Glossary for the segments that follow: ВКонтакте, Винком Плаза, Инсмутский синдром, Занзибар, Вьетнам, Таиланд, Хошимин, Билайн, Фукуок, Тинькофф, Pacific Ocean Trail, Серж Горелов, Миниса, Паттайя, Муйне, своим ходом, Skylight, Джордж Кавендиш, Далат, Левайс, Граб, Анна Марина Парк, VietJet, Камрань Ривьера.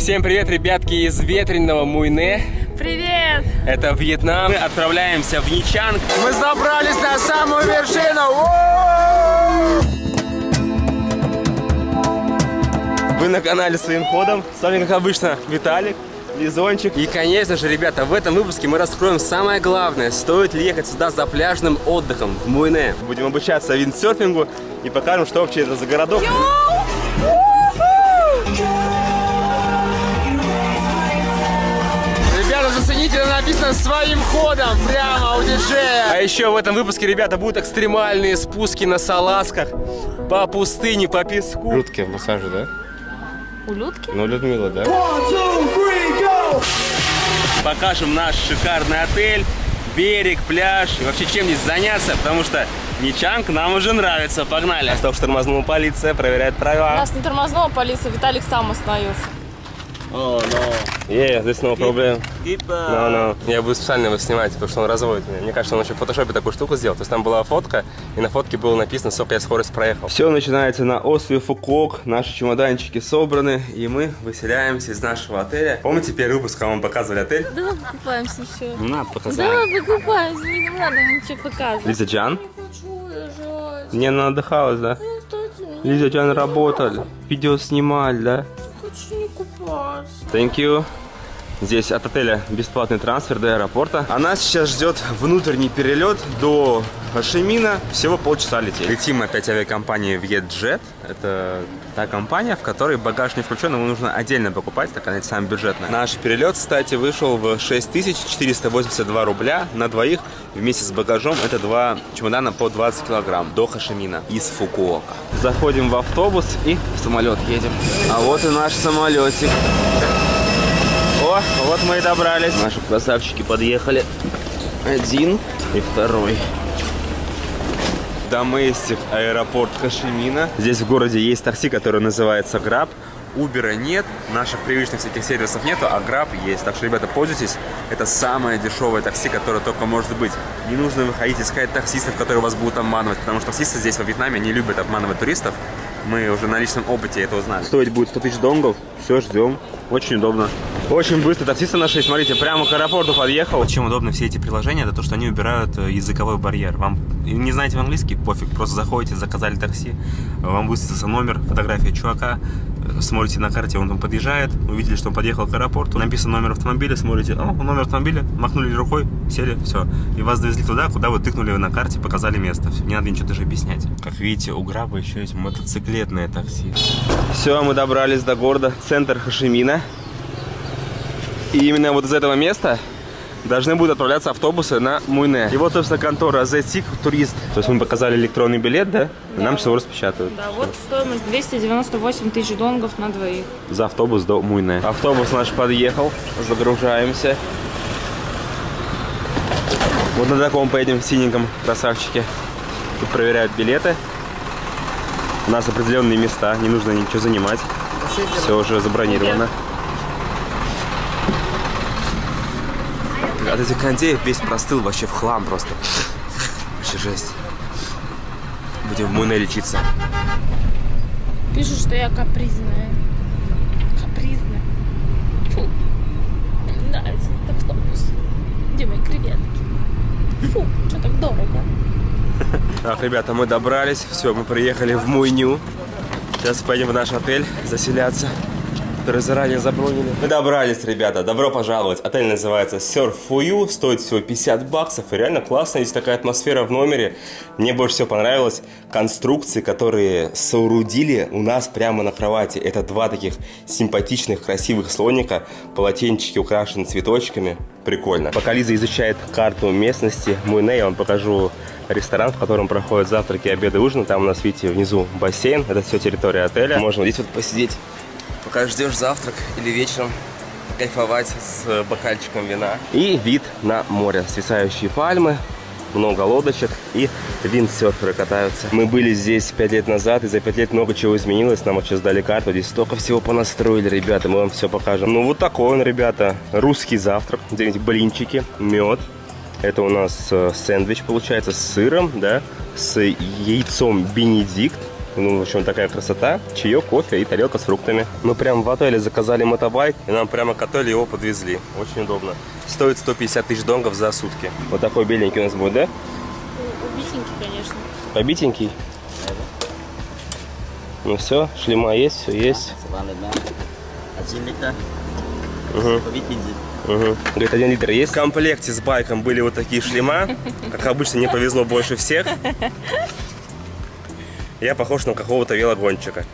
Всем привет, ребятки, из ветреного Муйне. Привет! Это Вьетнам. Мы отправляемся в Нячанг. Мы забрались на самую вершину! Вы на канале Своим Ходом. С вами, как обычно, Виталик, Лизончик. И, конечно же, ребята, в этом выпуске мы раскроем самое главное. Стоит ли ехать сюда за пляжным отдыхом в Муйне. Будем обучаться виндсерфингу и покажем, что вообще это за городок. Написано «Своим ходом» прямо у диджея. А еще в этом выпуске, ребята, будут экстремальные спуски на салазках по пустыне, по песку. Людки в массаже, да? У Людки? Ну, Людмила, да? 1, 2, 3, go! Покажем наш шикарный отель, берег, пляж и вообще чем здесь заняться, потому что Нячанг нам уже нравится. Погнали! Стоп, тормознула полиция, проверяет правила. У нас не тормознула полиция, Виталик сам остановился. О, но. Е, здесь no problem. No. Я буду специально его снимать, потому что он разводит меня. Мне кажется, он еще в фотошопе такую штуку сделал. То есть там была фотка, и на фотке было написано, сколько я скорость проехал. Все начинается на острове Фукуок. Наши чемоданчики собраны, и мы выселяемся из нашего отеля. Помните первый выпуск, когда вам показывали отель? Да, покупаемся еще. Надо показать. Да, покупаемся, не надо ничего показывать. Лиза Чан? Не хочу лежать. Не, она отдыхалась, да? Лиза Чан работала, видео снимали, да? Thank you. Здесь от отеля бесплатный трансфер до аэропорта. А нас сейчас ждет внутренний перелет до Хошимина. Всего полчаса лететь. Летим опять авиакомпанией VietJet. Это та компания, в которой багаж не включен, его нужно отдельно покупать, так она самая бюджетная. Наш перелет, кстати, вышел в 6482 рубля на двоих. Вместе с багажом это два чемодана по 20 килограмм до Хошимина из Фукуока. Заходим в автобус и в самолет едем. А вот и наш самолетик. О, вот мы и добрались. Наши красавчики подъехали. Один и второй. Доместик, аэропорт Хошимина. Здесь в городе есть такси, которое называется Граб. Убера нет, наших привычных всяких сервисов нету, а Граб есть. Так что, ребята, пользуйтесь. Это самое дешевое такси, которое только может быть. Не нужно выходить искать таксистов, которые вас будут обманывать, потому что таксисты здесь, во Вьетнаме, не любят обманывать туристов. Мы уже на личном опыте это узнали. Стоить будет 100 тысяч донгов. Все, ждем. Очень удобно. Очень быстро таксисты нашли. Смотрите, прямо к аэропорту подъехал. Чем удобны все эти приложения, это то, что они убирают языковой барьер. Вам не знаете английский? Пофиг. Просто заходите, заказали такси. Вам высветится номер, фотография чувака. Смотрите на карте, он там подъезжает. Увидели, что он подъехал к аэропорту. Написано номер автомобиля, смотрите. О, номер автомобиля. Махнули рукой, сели, все. И вас довезли туда, куда вы тыкнули на карте, показали место. Все, не надо ничего даже объяснять. Как видите, у Граба еще есть мотоциклетное такси. Все, мы добрались до города, центр Хошимина. И именно вот из этого места должны будут отправляться автобусы на Муйне. И вот, собственно, контора ZSIC Турист. То есть мы показали электронный билет, да? Да. Нам всего распечатают. Да, вот стоимость 298 тысяч донгов на двоих. За автобус до Муйне. Автобус наш подъехал, загружаемся. Вот на таком поедем в синеньком, красавчике. Тут проверяют билеты. У нас определенные места, не нужно ничего занимать. Все уже забронировано. От этих кондеев весь простыл вообще в хлам просто. Вообще жесть. Будем в Муйне лечиться. Пишут, что я капризная. Капризная. Фу. Мне не нравится этот автобус. Где мои креветки? Фу, что так дорого. Так, ребята, мы добрались. Все, мы приехали в Муйню. Сейчас пойдем в наш отель заселяться, которые заранее забронили. Мы добрались, ребята, добро пожаловать. Отель называется Surf For You, стоит всего 50 баксов. И реально классно, есть такая атмосфера в номере. Мне больше всего понравилось конструкции, которые соорудили у нас прямо на кровати. Это два таких симпатичных, красивых слоника. Полотенчики украшены цветочками. Прикольно. Пока Лиза изучает карту местности Муйне, я вам покажу ресторан, в котором проходят завтраки, обеды, ужины. Там у нас, видите, внизу бассейн. Это все территория отеля. Можно здесь вот посидеть, пока ждешь завтрак или вечером кайфовать с бокальчиком вина. И вид на море. Свисающие пальмы, много лодочек и виндсерферы катаются. Мы были здесь 5 лет назад, и за 5 лет много чего изменилось. Нам вот сейчас дали карту, здесь столько всего понастроили, ребята, мы вам все покажем. Ну вот такой он, ребята, русский завтрак. Здесь блинчики, мед. Это у нас сэндвич получается с сыром, да, с яйцом Бенедикт. Ну, в общем, такая красота. Чаек, кофе и тарелка с фруктами. Мы прямо в отеле заказали мотобайк, и нам прямо к отелю его подвезли. Очень удобно. Стоит 150 тысяч донгов за сутки. Вот такой беленький у нас будет, да? Убитенький, конечно. Побитенький? Да. Ну все, шлема есть, все есть. Угу. Угу. Говорит, 1 литр есть. В комплекте с байком были вот такие шлема. Как обычно, мне повезло больше всех. Я похож на какого-то велогонщика.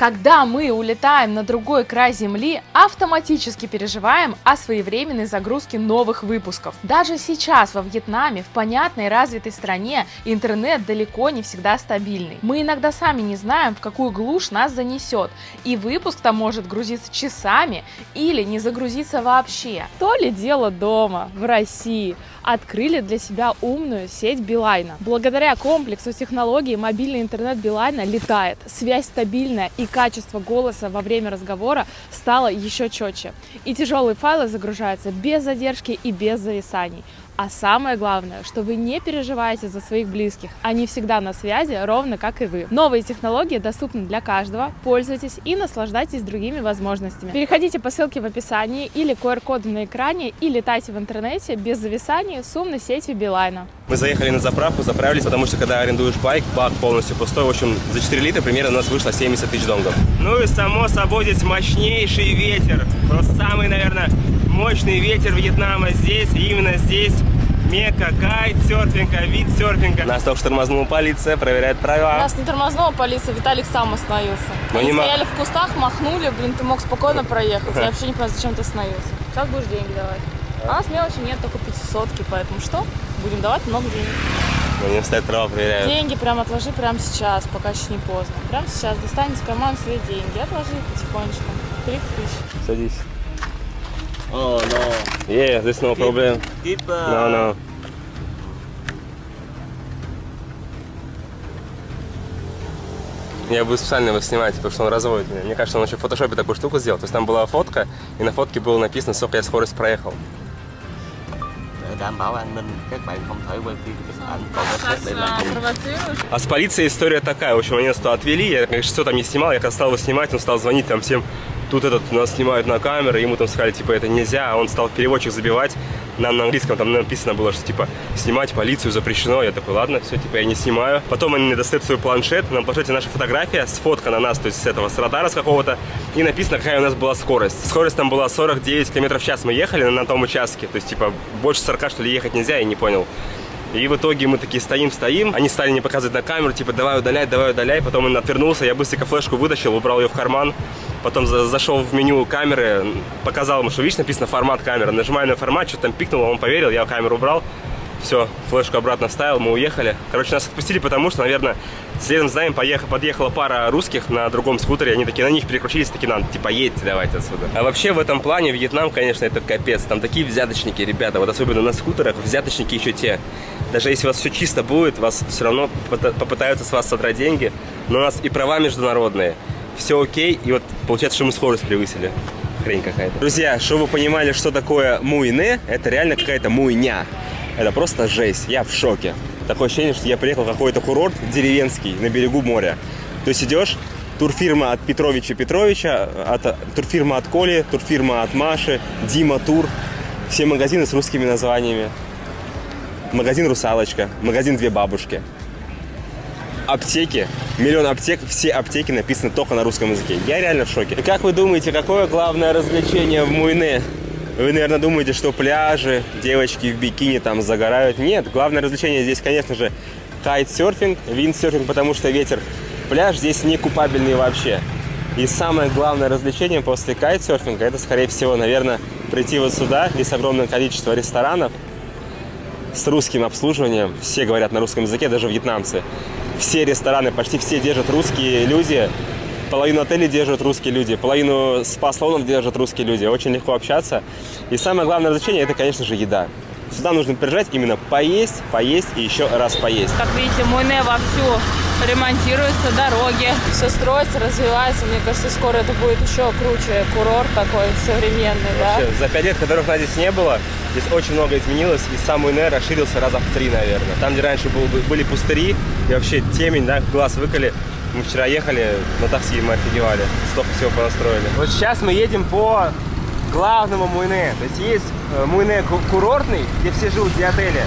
Когда мы улетаем на другой край земли, автоматически переживаем о своевременной загрузке новых выпусков. Даже сейчас во Вьетнаме, в понятной развитой стране, интернет далеко не всегда стабильный. Мы иногда сами не знаем, в какую глушь нас занесет, и выпуск там может грузиться часами или не загрузиться вообще. То ли дело дома, в России. Открыли для себя умную сеть Билайна. Благодаря комплексу технологий мобильный интернет Билайна летает. Связь стабильная, и качество голоса во время разговора стало еще четче. И тяжелые файлы загружаются без задержки и без зависаний. А самое главное, что вы не переживаете за своих близких. Они всегда на связи, ровно как и вы. Новые технологии доступны для каждого. Пользуйтесь и наслаждайтесь другими возможностями. Переходите по ссылке в описании или QR-коду на экране и летайте в интернете без зависаний с умной сетью Билайна. Мы заехали на заправку, заправились, потому что когда арендуешь байк, бак полностью пустой. В общем, за 4 литра примерно у нас вышло 70 тысяч донгов. Ну и само собой здесь мощнейший ветер. Просто самый, наверное, мощный ветер Вьетнама здесь, и именно здесь. Мека, гайд, серфинга, вид серфинга. Нас только что тормознула полиция, проверяет права. Нас не тормознула полиция, Виталик сам остановился. Мы Они стояли в кустах, махнули, блин, ты мог спокойно проехать. Я вообще не понимаю, зачем ты остановился. Сейчас будешь деньги давать. А у нас мелочи нет, только 500-ки, поэтому что? Будем давать много денег. Мне встать права проверяют. Деньги прям отложи прямо сейчас, пока еще не поздно. Прямо сейчас достаньте карман свои деньги, отложи потихонечку. 30 тысяч. Садись. Oh no. Yeah, there's no problem. No. Я буду специально его снимать, потому что он разводит меня. Мне кажется, он еще в фотошопе такую штуку сделал. То есть там была фотка, и на фотке было написано, сколько я скорость проехал. А с полицией история такая. В общем, они нас туда отвели, я, конечно, все там не снимал. Я когда стал его снимать, он стал звонить там всем. Тут этот нас снимают на камеру, ему там сказали, типа, это нельзя, а он стал переводчик забивать. Нам на английском там написано было, что, типа, снимать полицию запрещено. Я такой, ладно, все, типа, я не снимаю. Потом они мне достают свой планшет, нам планшете наша фотография, сфотка на нас, то есть с этого, с радара с какого-то, и написано, какая у нас была скорость. Скорость там была 49 км в час, мы ехали на том участке, то есть, типа, больше 40, что ли, ехать нельзя, я не понял. И в итоге мы такие стоим, они стали мне показывать на камеру, типа, давай удаляй, потом он отвернулся, я быстренько флешку вытащил, убрал ее в карман, потом зашел в меню камеры, показал ему, что, видишь, написано формат камеры, нажимаю на формат, что-то там пикнуло, он поверил, я камеру убрал, все, флешку обратно вставил, мы уехали. Короче, нас отпустили, потому что, наверное, следом за нами подъехала пара русских на другом скутере, они такие на них переключились, такие, надо, типа, едьте давайте отсюда. А вообще в этом плане Вьетнам, конечно, это капец, там такие взяточники, ребята, вот особенно на скутерах, взяточники еще те. Даже если у вас все чисто будет, вас все равно попытаются с вас содрать деньги, но у нас и права международные, все окей, и вот получается, что мы скорость превысили. Хрень какая-то. Друзья, чтобы вы понимали, что такое Муйне, это реально какая-то муйня. Это просто жесть, я в шоке. Такое ощущение, что я приехал в какой-то курорт деревенский на берегу моря. То есть идешь, турфирма от Петровича, турфирма от Коли, турфирма от Маши, Дима Тур. Все магазины с русскими названиями. Магазин «Русалочка», магазин «Две бабушки». Аптеки, миллион аптек, все аптеки написаны только на русском языке. Я реально в шоке. И как вы думаете, какое главное развлечение в Муйне? Вы, наверное, думаете, что пляжи, девочки в бикини там загорают. Нет, главное развлечение здесь, конечно же, кайтсерфинг, виндсерфинг, потому что ветер. Пляж здесь не купабельный вообще. И самое главное развлечение после кайтсерфинга, это, скорее всего, наверное, прийти вот сюда. Здесь огромное количество ресторанов с русским обслуживанием. Все говорят на русском языке, даже вьетнамцы. Все рестораны, почти все держат русские люди. Половину отелей держат русские люди, половину спа-салонов держат русские люди. Очень легко общаться. И самое главное развлечение – это, конечно же, еда. Сюда нужно приезжать именно поесть, поесть и еще раз поесть. Как видите, Муйне вовсю ремонтируются, дороги, все строится, развивается. Мне кажется, скоро это будет еще круче, курорт такой современный. Вообще, да? За 5 лет, которых здесь не было, Здесь очень много изменилось, и сам Муйне расширился раза в 3, наверное. Там, где раньше были пустыри, и вообще темень, да, глаз выколи. Мы вчера ехали на такси, мы офигевали, столько всего понастроили. Вот сейчас мы едем по главному Муйне. То есть есть Муйне курортный, где все живут, где отели.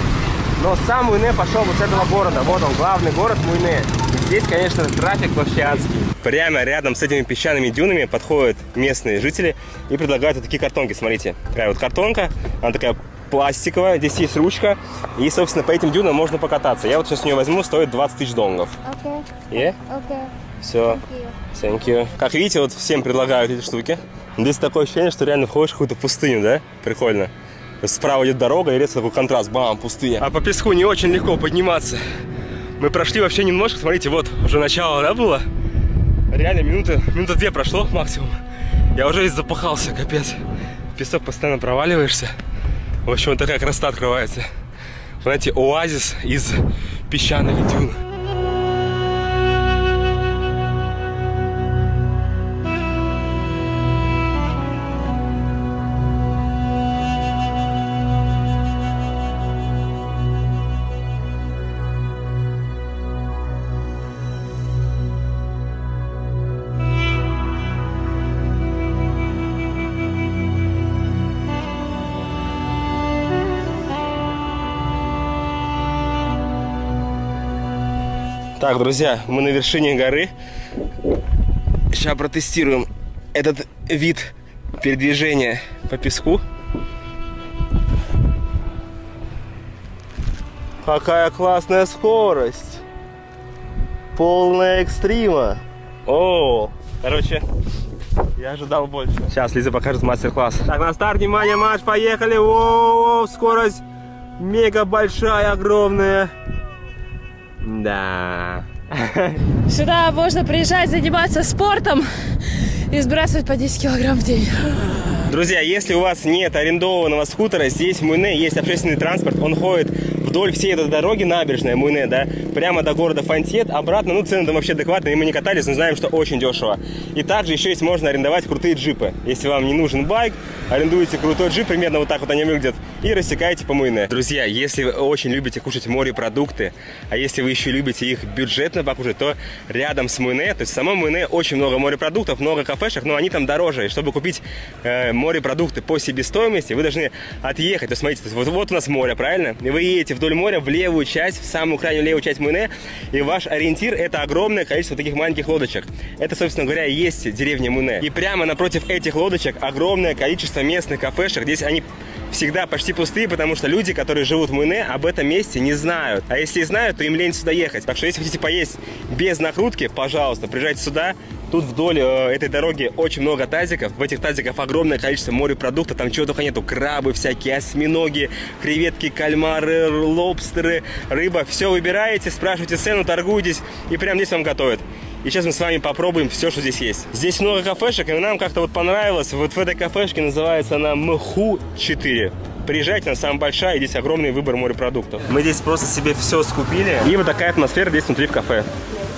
Но сам Муйне пошел вот с этого города. Вот он, главный город Муйне. И здесь, конечно, трафик вообще адский. Прямо рядом с этими песчаными дюнами подходят местные жители и предлагают вот такие картонки. Смотрите, такая вот картонка, она такая пластиковая, здесь есть ручка. И, собственно, по этим дюнам можно покататься. Я вот сейчас с нее возьму, стоит 20 тысяч долларов. Okay. Yeah? Okay. Все. Thank you. Thank you. Как видите, вот всем предлагают эти штуки. Здесь такое ощущение, что реально входишь в какую-то пустыню, да? Прикольно. Справа идет дорога, и резко такой контраст, бам, пустыня. А по песку не очень легко подниматься. Мы прошли вообще немножко, смотрите, вот уже начало, да, было? Реально минута 2 прошло максимум. Я уже весь запахался, капец. В песок постоянно проваливаешься. В общем, вот такая красота открывается. Знаете, оазис из песчаных дюн. Так, друзья, мы на вершине горы. Сейчас протестируем этот вид передвижения по песку. Какая классная скорость! Полная экстрима! О, короче, я ожидал больше. Сейчас Лиза покажет мастер-класс. Так, на старт, внимание, марш, поехали! О, скорость мега большая, огромная. Да. Сюда можно приезжать, заниматься спортом и сбрасывать по 10 килограмм в день. Друзья, если у вас нет арендованного скутера, здесь в Муйне есть общественный транспорт. Он ходит вдоль всей этой дороги, набережная Муйне, да, прямо до города Фонтет, обратно. Ну, цены там вообще адекватные, мы не катались, но знаем, что очень дешево. И также еще есть, можно арендовать крутые джипы. Если вам не нужен байк, арендуете крутой джип, примерно вот так вот они выглядят, и рассекаете по Муйне. Друзья, если вы очень любите кушать морепродукты, а если вы еще любите их бюджетно покушать, то рядом с Муйне, то есть в самом Муйне очень много морепродуктов, много кафешек, но они там дороже. И чтобы купить морепродукты по себестоимости, вы должны отъехать. То есть, смотрите, вот у нас море, правильно? И вы едете вдоль моря в левую часть, в самую крайнюю левую часть Муйне, и ваш ориентир — это огромное количество таких маленьких лодочек. Это, собственно говоря, и есть деревня Муйне. И прямо напротив этих лодочек огромное количество местных кафешек. Здесь они всегда почти пустые, потому что люди, которые живут в Муйне, об этом месте не знают. А если и знают, то им лень сюда ехать. Так что, если хотите поесть без накрутки, пожалуйста, приезжайте сюда. Тут вдоль этой дороги очень много тазиков. В этих тазиках огромное количество морепродуктов. Там чего только нету. Крабы всякие, осьминоги, креветки, кальмары, лобстеры, рыба. Все выбираете, спрашиваете цену, торгуетесь. И прямо здесь вам готовят. И сейчас мы с вами попробуем все, что здесь есть. Здесь много кафешек, и нам как-то вот понравилось. Вот в этой кафешке, называется она Мху-4. Приезжайте, она самая большая, и здесь огромный выбор морепродуктов. Мы здесь просто себе все скупили. И вот такая атмосфера здесь внутри в кафе.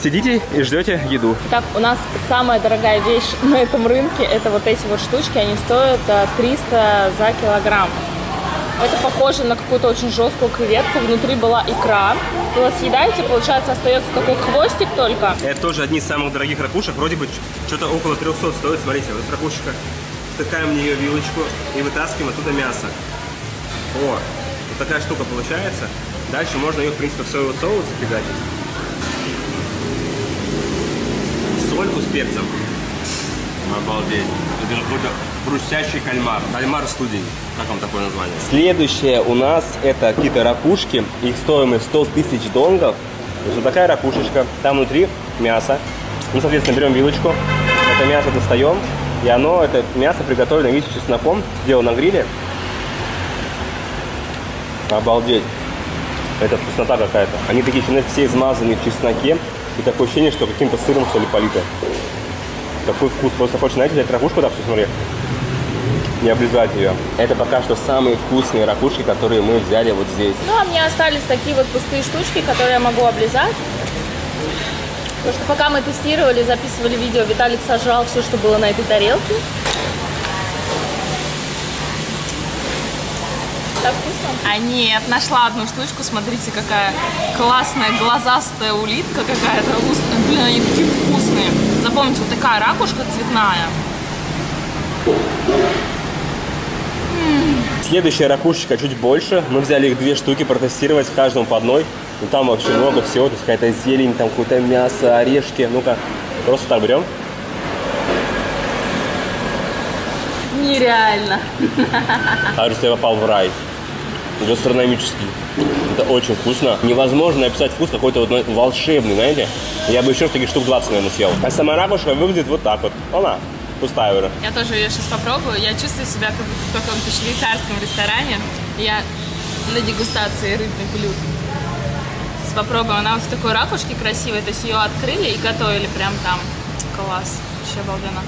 Сидите и ждете еду. Так, у нас самая дорогая вещь на этом рынке — это вот эти вот штучки. Они стоят 300 за килограмм. Это похоже на какую-то очень жесткую креветку. Внутри была икра. И вот съедаете, получается, остается такой хвостик только. Это тоже одни из самых дорогих ракушек. Вроде бы что-то около 300 стоит. Смотрите, вот ракушечка. Втыкаем в нее вилочку и вытаскиваем оттуда мясо. О, вот такая штука получается. Дальше можно ее, в принципе, в соевый соус запекать. Сольку с перцем. Обалдеть. Это же какой-то хрустящий кальмар. Кальмар студень. Как вам такое название? Следующее у нас — это какие-то ракушки. Их стоимость 100 тысяч донгов. Вот такая ракушечка. Там внутри мясо. Мы, соответственно, берем вилочку. Это мясо достаем. И оно, это мясо приготовлено, видите, чесноком. Сделано на гриле. Обалдеть. Это вкуснота какая-то. Они такие все измазаны в чесноке. И такое ощущение, что каким-то сыром, что ли, полито. Такой вкус. Просто хочешь, знаете, взять ракушку, да, все, смотри. Не облизать ее. Это пока что самые вкусные ракушки, которые мы взяли вот здесь. Ну, а мне остались такие вот пустые штучки, которые я могу облизать. Потому что пока мы тестировали, записывали видео, Виталик сожрал все, что было на этой тарелке. Так вкусно? А нет, нашла одну штучку, смотрите, какая классная глазастая улитка какая-то. Блин, они такие вкусные. Запомните, вот такая ракушка цветная. Следующая ракушечка чуть больше. Мы взяли их две штуки протестировать, каждому по одной. И там вообще много всего, то есть какая-то зелень, там какое-то мясо, орешки. Ну-ка, просто так берем. Нереально. А я попал в рай. Гастрономический. Это очень вкусно. Невозможно описать вкус, какой-то вот волшебный, знаете. Я бы еще таких штук 20, наверное, съел. А сама ракушка выглядит вот так вот. Она пустая уже. Я тоже ее сейчас попробую. Я чувствую себя как будто в каком-то швейцарском ресторане. Я на дегустации рыбных блюд. Попробуем. Она вот в такой ракушке красивой. То есть ее открыли и готовили прям там. Класс. Вообще обалденно.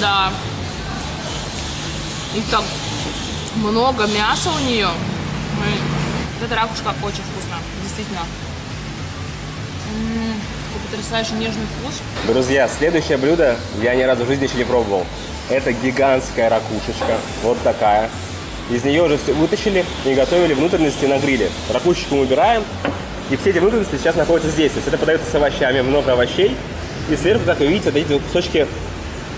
Да. И так много мяса у нее. Вот эта ракушка очень вкусная, действительно. Потрясающий нежный вкус. Друзья, следующее блюдо я ни разу в жизни еще не пробовал. Это гигантская ракушечка, вот такая. Из нее уже все вытащили и готовили внутренности на гриле. Ракушечку мы убираем, и все эти внутренности сейчас находятся здесь. То есть это подается с овощами, много овощей. И сверху, как вы видите, вот эти кусочки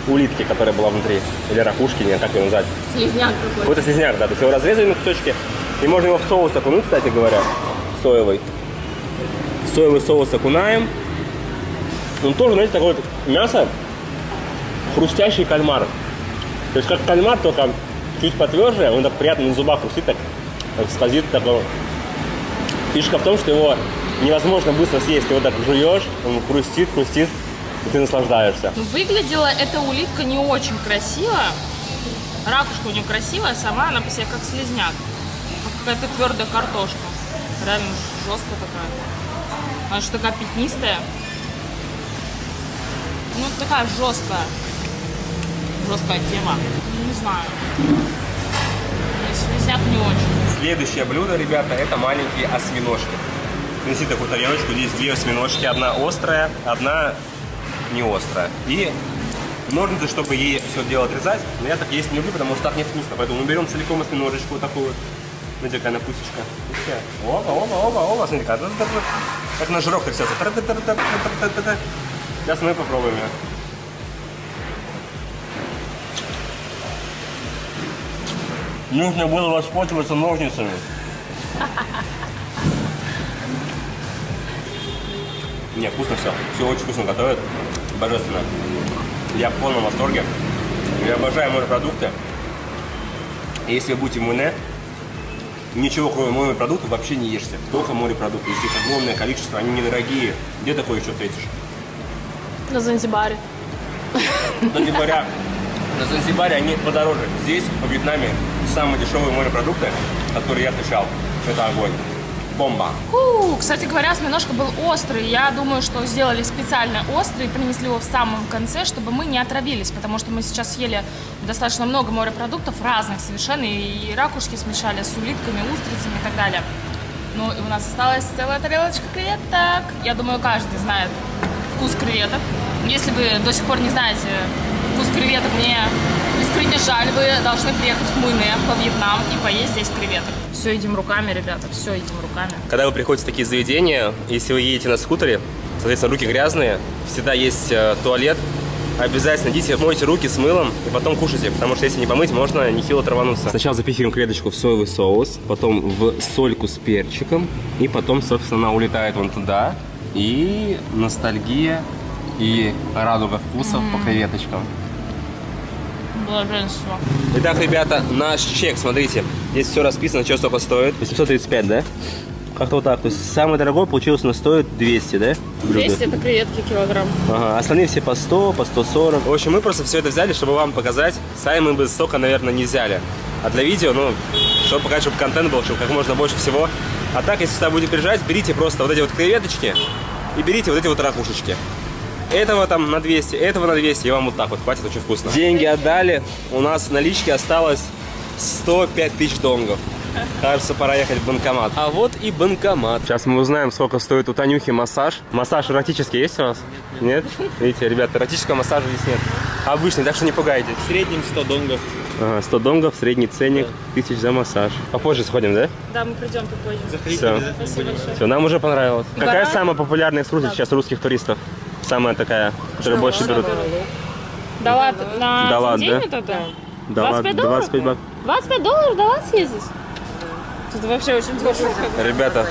улитки, которая была внутри, или ракушки, не как ее назвать. Слизняк какой-то. Какой-то слизняк, да. То есть его разрезали на кусочки, и можно его в соус окунуть, кстати говоря, соевый. В соевый соус окунаем. Он тоже, знаете, такое вот мясо, хрустящий кальмар. То есть как кальмар, только чуть потверже, он так приятно на зубах хрустит, так скользит. Такой. Фишка в том, что его невозможно быстро съесть, его так жуешь, он хрустит, хрустит. И ты наслаждаешься. Выглядела эта улитка не очень красиво. Ракушка у нее красивая, сама она по себе как слизняк. Какая-то твердая картошка. Реально жесткая такая. Она же такая пятнистая. Ну, такая жесткая. Жесткая тема. Не знаю. Слизняк не очень. Следующее блюдо, ребята, это маленькие осьминожки. Принеси такую тарелочку. Здесь две осьминожки. Одна острая, одна... не острая. И ножницы, чтобы ей все дело отрезать, но я так есть не люблю, потому что так невкусно. Поэтому мы берем целиком осьминожечку такую. Смотрите, какая она кусочка. Опа-опа-опа-опа. Смотрите, как на жирок трясется. Сейчас мы попробуем ее. Нужно было воспользоваться ножницами. Не, вкусно все. Все очень вкусно готовят. Божественно. Я в полном восторге. Я обожаю морепродукты. Если вы будете в Муйне, ничего кроме морепродуктов вообще не ешьте. Только морепродукты. Если их огромное количество, они недорогие. Где такое еще встретишь? На Занзибаре. На Занзибаре они подороже. Здесь, во Вьетнаме, самые дешевые морепродукты, которые я встречал. Это огонь. Бомба. Кстати говоря, осьминожка был острый. Я думаю, что сделали специально острый и принесли его в самом конце, чтобы мы не отравились, потому что мы сейчас съели достаточно много морепродуктов разных совершенно, и ракушки смешали с улитками, устрицами и так далее. Ну и у нас осталась целая тарелочка креветок. Я думаю, каждый знает вкус креветок. Если вы до сих пор не знаете вкус креветок, мне искренне жаль, вы должны приехать в Муйне, по Вьетнам, и поесть здесь креветок. Все едим руками, ребята, все едим руками. Когда вы приходите в такие заведения, если вы едете на скутере, соответственно, руки грязные, всегда есть туалет, обязательно идите, мойте руки с мылом и потом кушайте, потому что если не помыть, можно нехило травануться. Сначала запихиваем креветочку в соевый соус, потом в сольку с перчиком, и потом, собственно, она улетает вон туда. И ностальгия, и радуга вкусов по креветочкам. Блаженство. Итак, ребята, наш чек, смотрите, здесь все расписано, что столько стоит. 835, да? Как-то вот так, то есть самое дорогое получилось, но стоит 200, да? 200 это креветки килограмм. Ага, остальные все по 100, по 140. В общем, мы просто все это взяли, чтобы вам показать. Сами мы бы столько, наверное, не взяли. А для видео, ну, чтобы показать, чтобы контент был, чтобы как можно больше всего. А так, если сюда будете приезжать, берите просто вот эти вот креветочки и берите вот эти вот ракушечки. Этого там на 200, этого на 200, и вам вот так вот хватит, очень вкусно. Деньги отдали, у нас в наличке осталось 105 тысяч донгов. Кажется, пора ехать в банкомат. А вот и банкомат. Сейчас мы узнаем, сколько стоит у Танюхи массаж. Массаж эротический есть у вас? Нет? Видите, ребята, эротического массажа здесь нет. Обычный, так что не пугайтесь. В среднем 100 донгов. Ага, 100 донгов, средний ценник, 1000 за массаж. Попозже сходим, да? Да, мы придем попозже. Заходите. Все, нам уже понравилось. Да. Какая самая популярная экскурсия сейчас русских туристов? Самая такая, которую больше берут? Далат. На день это, да? 25 долларов? 25 долларов Далат съездить? Тут вообще очень дорого. Ребята,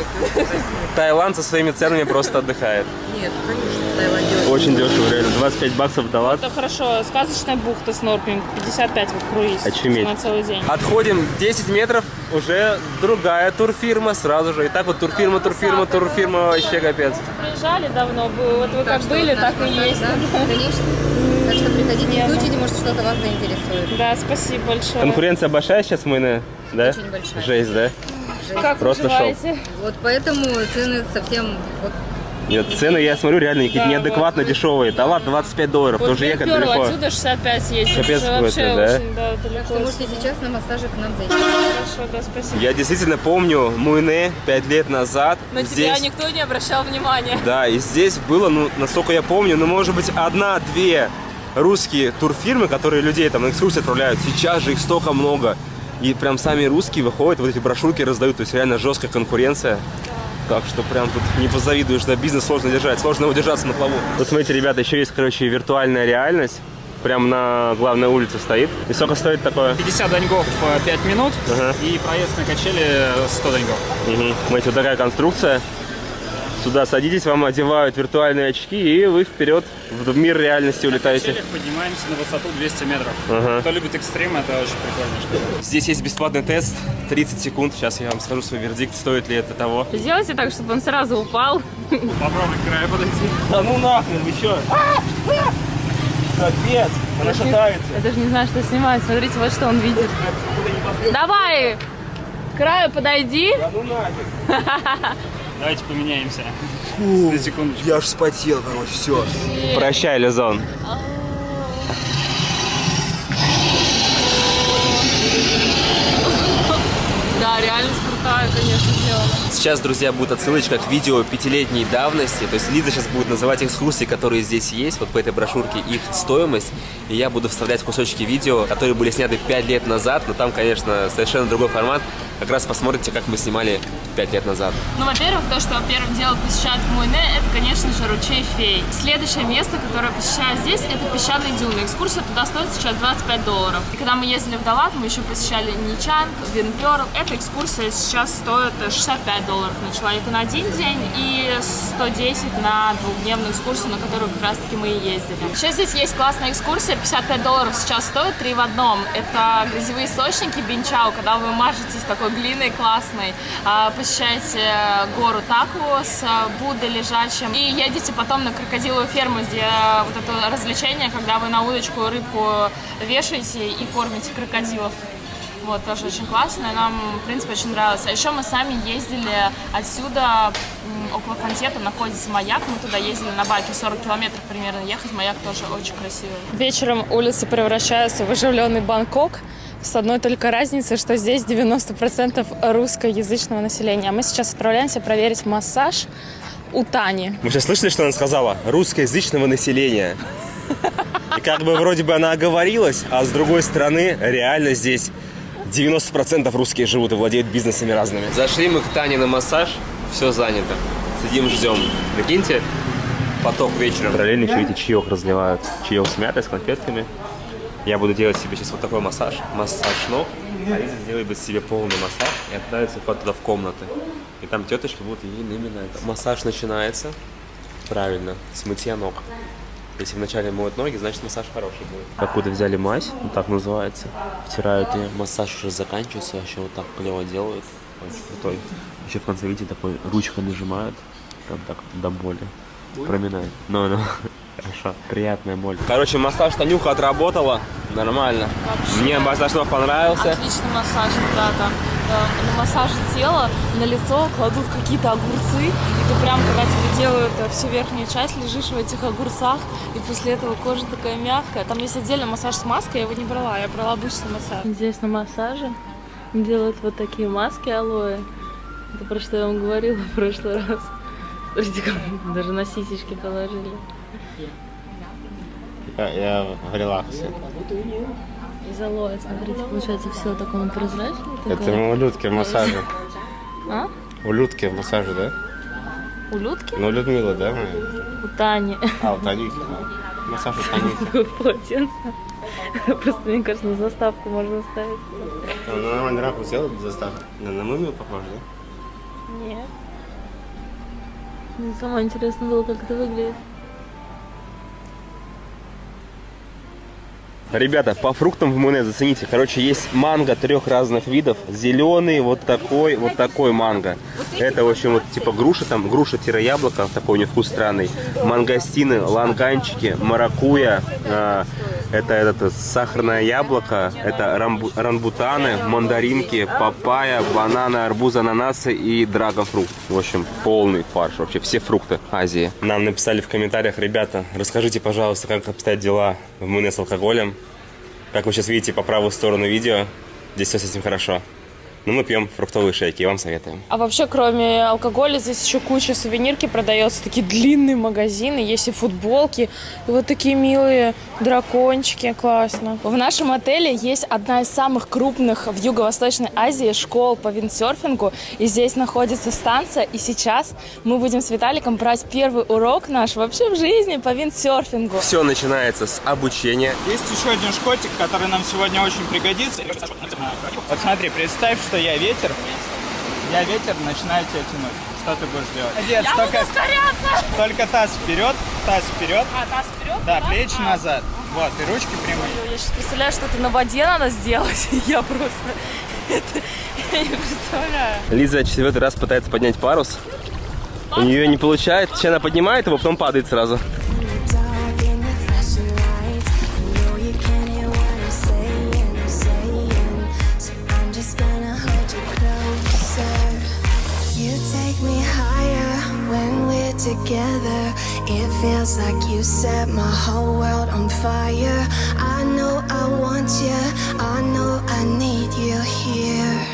Таиланд со своими ценами просто отдыхает. Нет, конечно, Таиланд дешево. Очень дешево, реально. 25 баксов Далат. Это хорошо. Сказочная бухта, снорклинг, 55 в круиз. Очуметь. На целый день. Отходим 10 метров, уже другая турфирма сразу же. И так вот турфирма, вообще капец. Приезжали давно, вот вы как были, так и есть. Конечно. Так что приходите, изучите, может что-то вас заинтересует. Да, спасибо большое. Конкуренция большая сейчас, Муйне? Да? Очень большая. Жесть, да? Как просто шоу. Вот поэтому цены совсем... Вот... Нет, цены, я смотрю, реально какие-то неадекватно дешевые. Далат 25 долларов, вот тоже ехать далеко. Отсюда 65 есть. Капец какой-то, да? Очень, да, далеко. Вы можете сейчас на массаже к нам зайти. Хорошо, да, спасибо. Я действительно помню Муйне 5 лет назад. На тебя никто не обращал внимания. Да, и здесь было, ну, насколько я помню, ну, может быть, одна-две русские турфирмы, которые людей там на экскурсии отправляют. Сейчас же их столько много. И прям сами русские выходят, вот эти брошюрки раздают, то есть реально жесткая конкуренция. Да. Так что прям тут не позавидуешь, да, бизнес сложно держать, сложно удержаться на плаву. Вот смотрите, ребята, еще есть, короче, виртуальная реальность. Прям на главной улице стоит. И сколько стоит такое? 50 доньков 5 минут и проезд на качели 100 доньков. Смотрите, вот такая конструкция. Сюда садитесь, вам одевают виртуальные очки, и вы вперед в мир реальности улетаете. На поднимаемся на высоту 200 метров. Кто любит экстрим, это очень прикольно. Здесь есть бесплатный тест, 30 секунд. Сейчас я вам скажу свой вердикт, стоит ли это того. Сделайте так, чтобы он сразу упал. Попробуй к краю подойти. Да ну нахрен, вы чё? Капец, она шатается. Я даже не знаю, что снимать. Смотрите, вот что он видит. Давай, к краю подойди. Да ну нахрен. Давайте поменяемся. Фу, я аж вспотел, короче, все. Прощай, Лизон. Да, реально крутая, конечно, сделано. Сейчас, друзья, будет отсылочка к видео 5-летней давности. То есть Лиза сейчас будет называть экскурсии, которые здесь есть, вот по этой брошюрке, их стоимость. И я буду вставлять кусочки видео, которые были сняты 5 лет назад. Но там, конечно, совершенно другой формат. Как раз посмотрите, как мы снимали 5 лет назад. Ну, во-первых, то, что первым делом посещают Муйне, это, конечно же, ручей фей. Следующее место, которое посещаю здесь, это песчаные дюны. Экскурсия туда стоит сейчас 25 долларов. И когда мы ездили в Далат, мы еще посещали Нячанг, Винперл. Эта экскурсия сейчас стоит 65 долларов на человека на один день и 110 на двухдневную экскурсию, на которую как раз-таки мы и ездили. Еще здесь есть классная экскурсия, 55 долларов сейчас стоит, 3 в одном. Это грязевые источники бинчау, когда вы мажетесь такой глиной классной, посещаете гору Таку с Буддой лежачим и едете потом на крокодиловую ферму, где вот это развлечение, когда вы на удочку рыбку вешаете и кормите крокодилов. Вот, тоже очень классно, и нам, в принципе, очень нравилось. А еще мы сами ездили отсюда, около Контета находится маяк, мы туда ездили на байке, 40 километров примерно ехать, маяк тоже очень красивый. Вечером улицы превращаются в оживленный Бангкок, с одной только разницей, что здесь 90% русскоязычного населения. А мы сейчас отправляемся проверить массаж у Тани. Вы сейчас слышали, что она сказала? Русскоязычного населения. И как бы вроде бы она оговорилась, а с другой стороны, реально здесь 90% русские живут и владеют бизнесами разными. Зашли мы к Тане на массаж, все занято. Сидим, ждем. Прикиньте, поток вечером. Параллельно еще эти чаек разливают. Чаек с мятой, с конфетками. Я буду делать себе сейчас вот такой массаж. Массаж ног. А Лиза сделает себе полный массаж и отправится туда в комнаты. И там теточки будут ей именно это. Массаж начинается, правильно, с мытья ног. Если вначале моют ноги, значит массаж хороший будет. Какую-то взяли мазь, вот так называется, втирают ее. Массаж уже заканчивается, вообще вот так клево делают. Очень крутой. Еще в конце, видите, такой ручкой нажимают, там так до боли. Проминает. Ну-ну. Хорошо. Приятная боль. Короче, массаж Танюха отработала. Нормально. Вообще. Мне массаж понравился. Отличный массаж, ребята. На массаже тела, на лицо кладут какие-то огурцы. И ты прям, когда тебе делают всю верхнюю часть, лежишь в этих огурцах. И после этого кожа такая мягкая. Там есть отдельный массаж с маской, я его не брала. Я брала обычный массаж. Здесь на массаже делают вот такие маски алоэ. Это про что я вам говорила в прошлый раз. Даже на сисечки положили. в релаксе. Залоя, смотрите, получается все такое прозрачное. Такое... Это улюдки в массаже. А? Улюдки в массаже, да? Улюдки? Ну, Людмила, да? У Тани. А, у Таники, да. Массаж у Таники. Полотенце. Просто, мне кажется, на заставку можно ставить. Ну, нормальный ракурс сделал заставку. На мумию похоже, да? Нет. Мне самое интересно было, как это выглядит. Ребята, по фруктам в Муйне зацените. Короче, есть манго трех разных видов. Зеленый, вот такой манго. Это, в общем, вот типа груша, там груша-яблоко, такой у них вкус странный. Мангостины, ланганчики, маракуя, это сахарное яблоко, это рамбутаны, мандаринки, папайя, бананы, арбуз, ананасы и драгонфрукт. В общем, полный фарш вообще, все фрукты Азии. Нам написали в комментариях, ребята, расскажите, пожалуйста, как обстоят дела в Муйне с алкоголем. Как вы сейчас видите по правую сторону видео, здесь все с этим хорошо. Ну, мы пьем фруктовые шейки, я вам советуем. А вообще, кроме алкоголя, здесь еще куча сувенирки продается. Такие длинные магазины, есть и футболки, и вот такие милые дракончики, классно. В нашем отеле есть одна из самых крупных в Юго-Восточной Азии школ по виндсерфингу. И здесь находится станция, и сейчас мы будем с Виталиком брать первый урок наш вообще в жизни по виндсерфингу. Все начинается с обучения. Есть еще один шкотик, который нам сегодня очень пригодится. Вот смотри, представь, что я ветер, начинаю тебя тянуть. Что ты будешь делать? Одет, я только, только таз вперед. А, таз вперед? Да, плечи назад. Вот, и ручки прямые. Я сейчас представляю, что это на воде надо сделать. Я просто это я не представляю. Лиза четвертый раз пытается поднять парус. У нее не получается. Сейчас она поднимает его, потом падает сразу. Together, it feels like you set my whole world on fire. I know I want you, I know I need you here.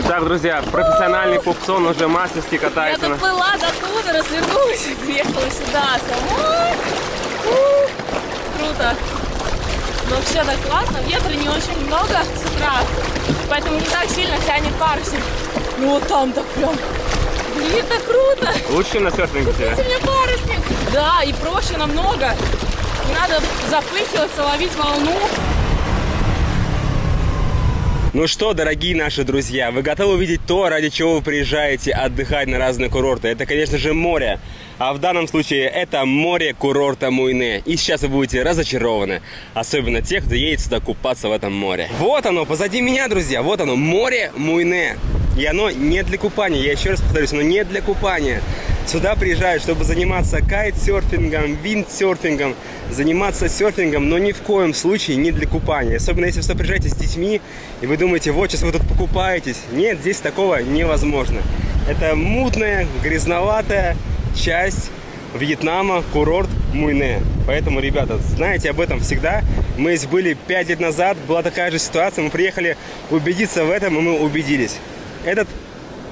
Итак, друзья, профессиональный попсон уже мастерски катается. Я доплыла до туда, развернулась и приехала сюда. Круто. Но вообще так классно. Ветра не очень много с утра, поэтому не так сильно тянет парусик. Ну вот там так прям. Блин, так круто. Лучше на серфинге. Купите мне парусник. Да, и проще намного. Не надо запыхиваться, ловить волну. Ну что, дорогие наши друзья, вы готовы увидеть то, ради чего вы приезжаете отдыхать на разные курорты? Это, конечно же, море. А в данном случае это море курорта Муйне. И сейчас вы будете разочарованы. Особенно те, кто едет сюда купаться в этом море. Вот оно, позади меня, друзья. Вот оно, море Муйне. И оно не для купания. Я еще раз повторюсь, оно не для купания. Сюда приезжают, чтобы заниматься кайтсерфингом, виндсерфингом, заниматься серфингом, но ни в коем случае не для купания. Особенно если вы приезжаете с детьми, и вы думаете, вот сейчас вы тут покупаетесь. Нет, здесь такого невозможно. Это мутная, грязноватая часть Вьетнама, курорт Муйне. Поэтому, ребята, знаете об этом всегда. Мы здесь были 5 лет назад, была такая же ситуация. Мы приехали убедиться в этом, и мы убедились. Этот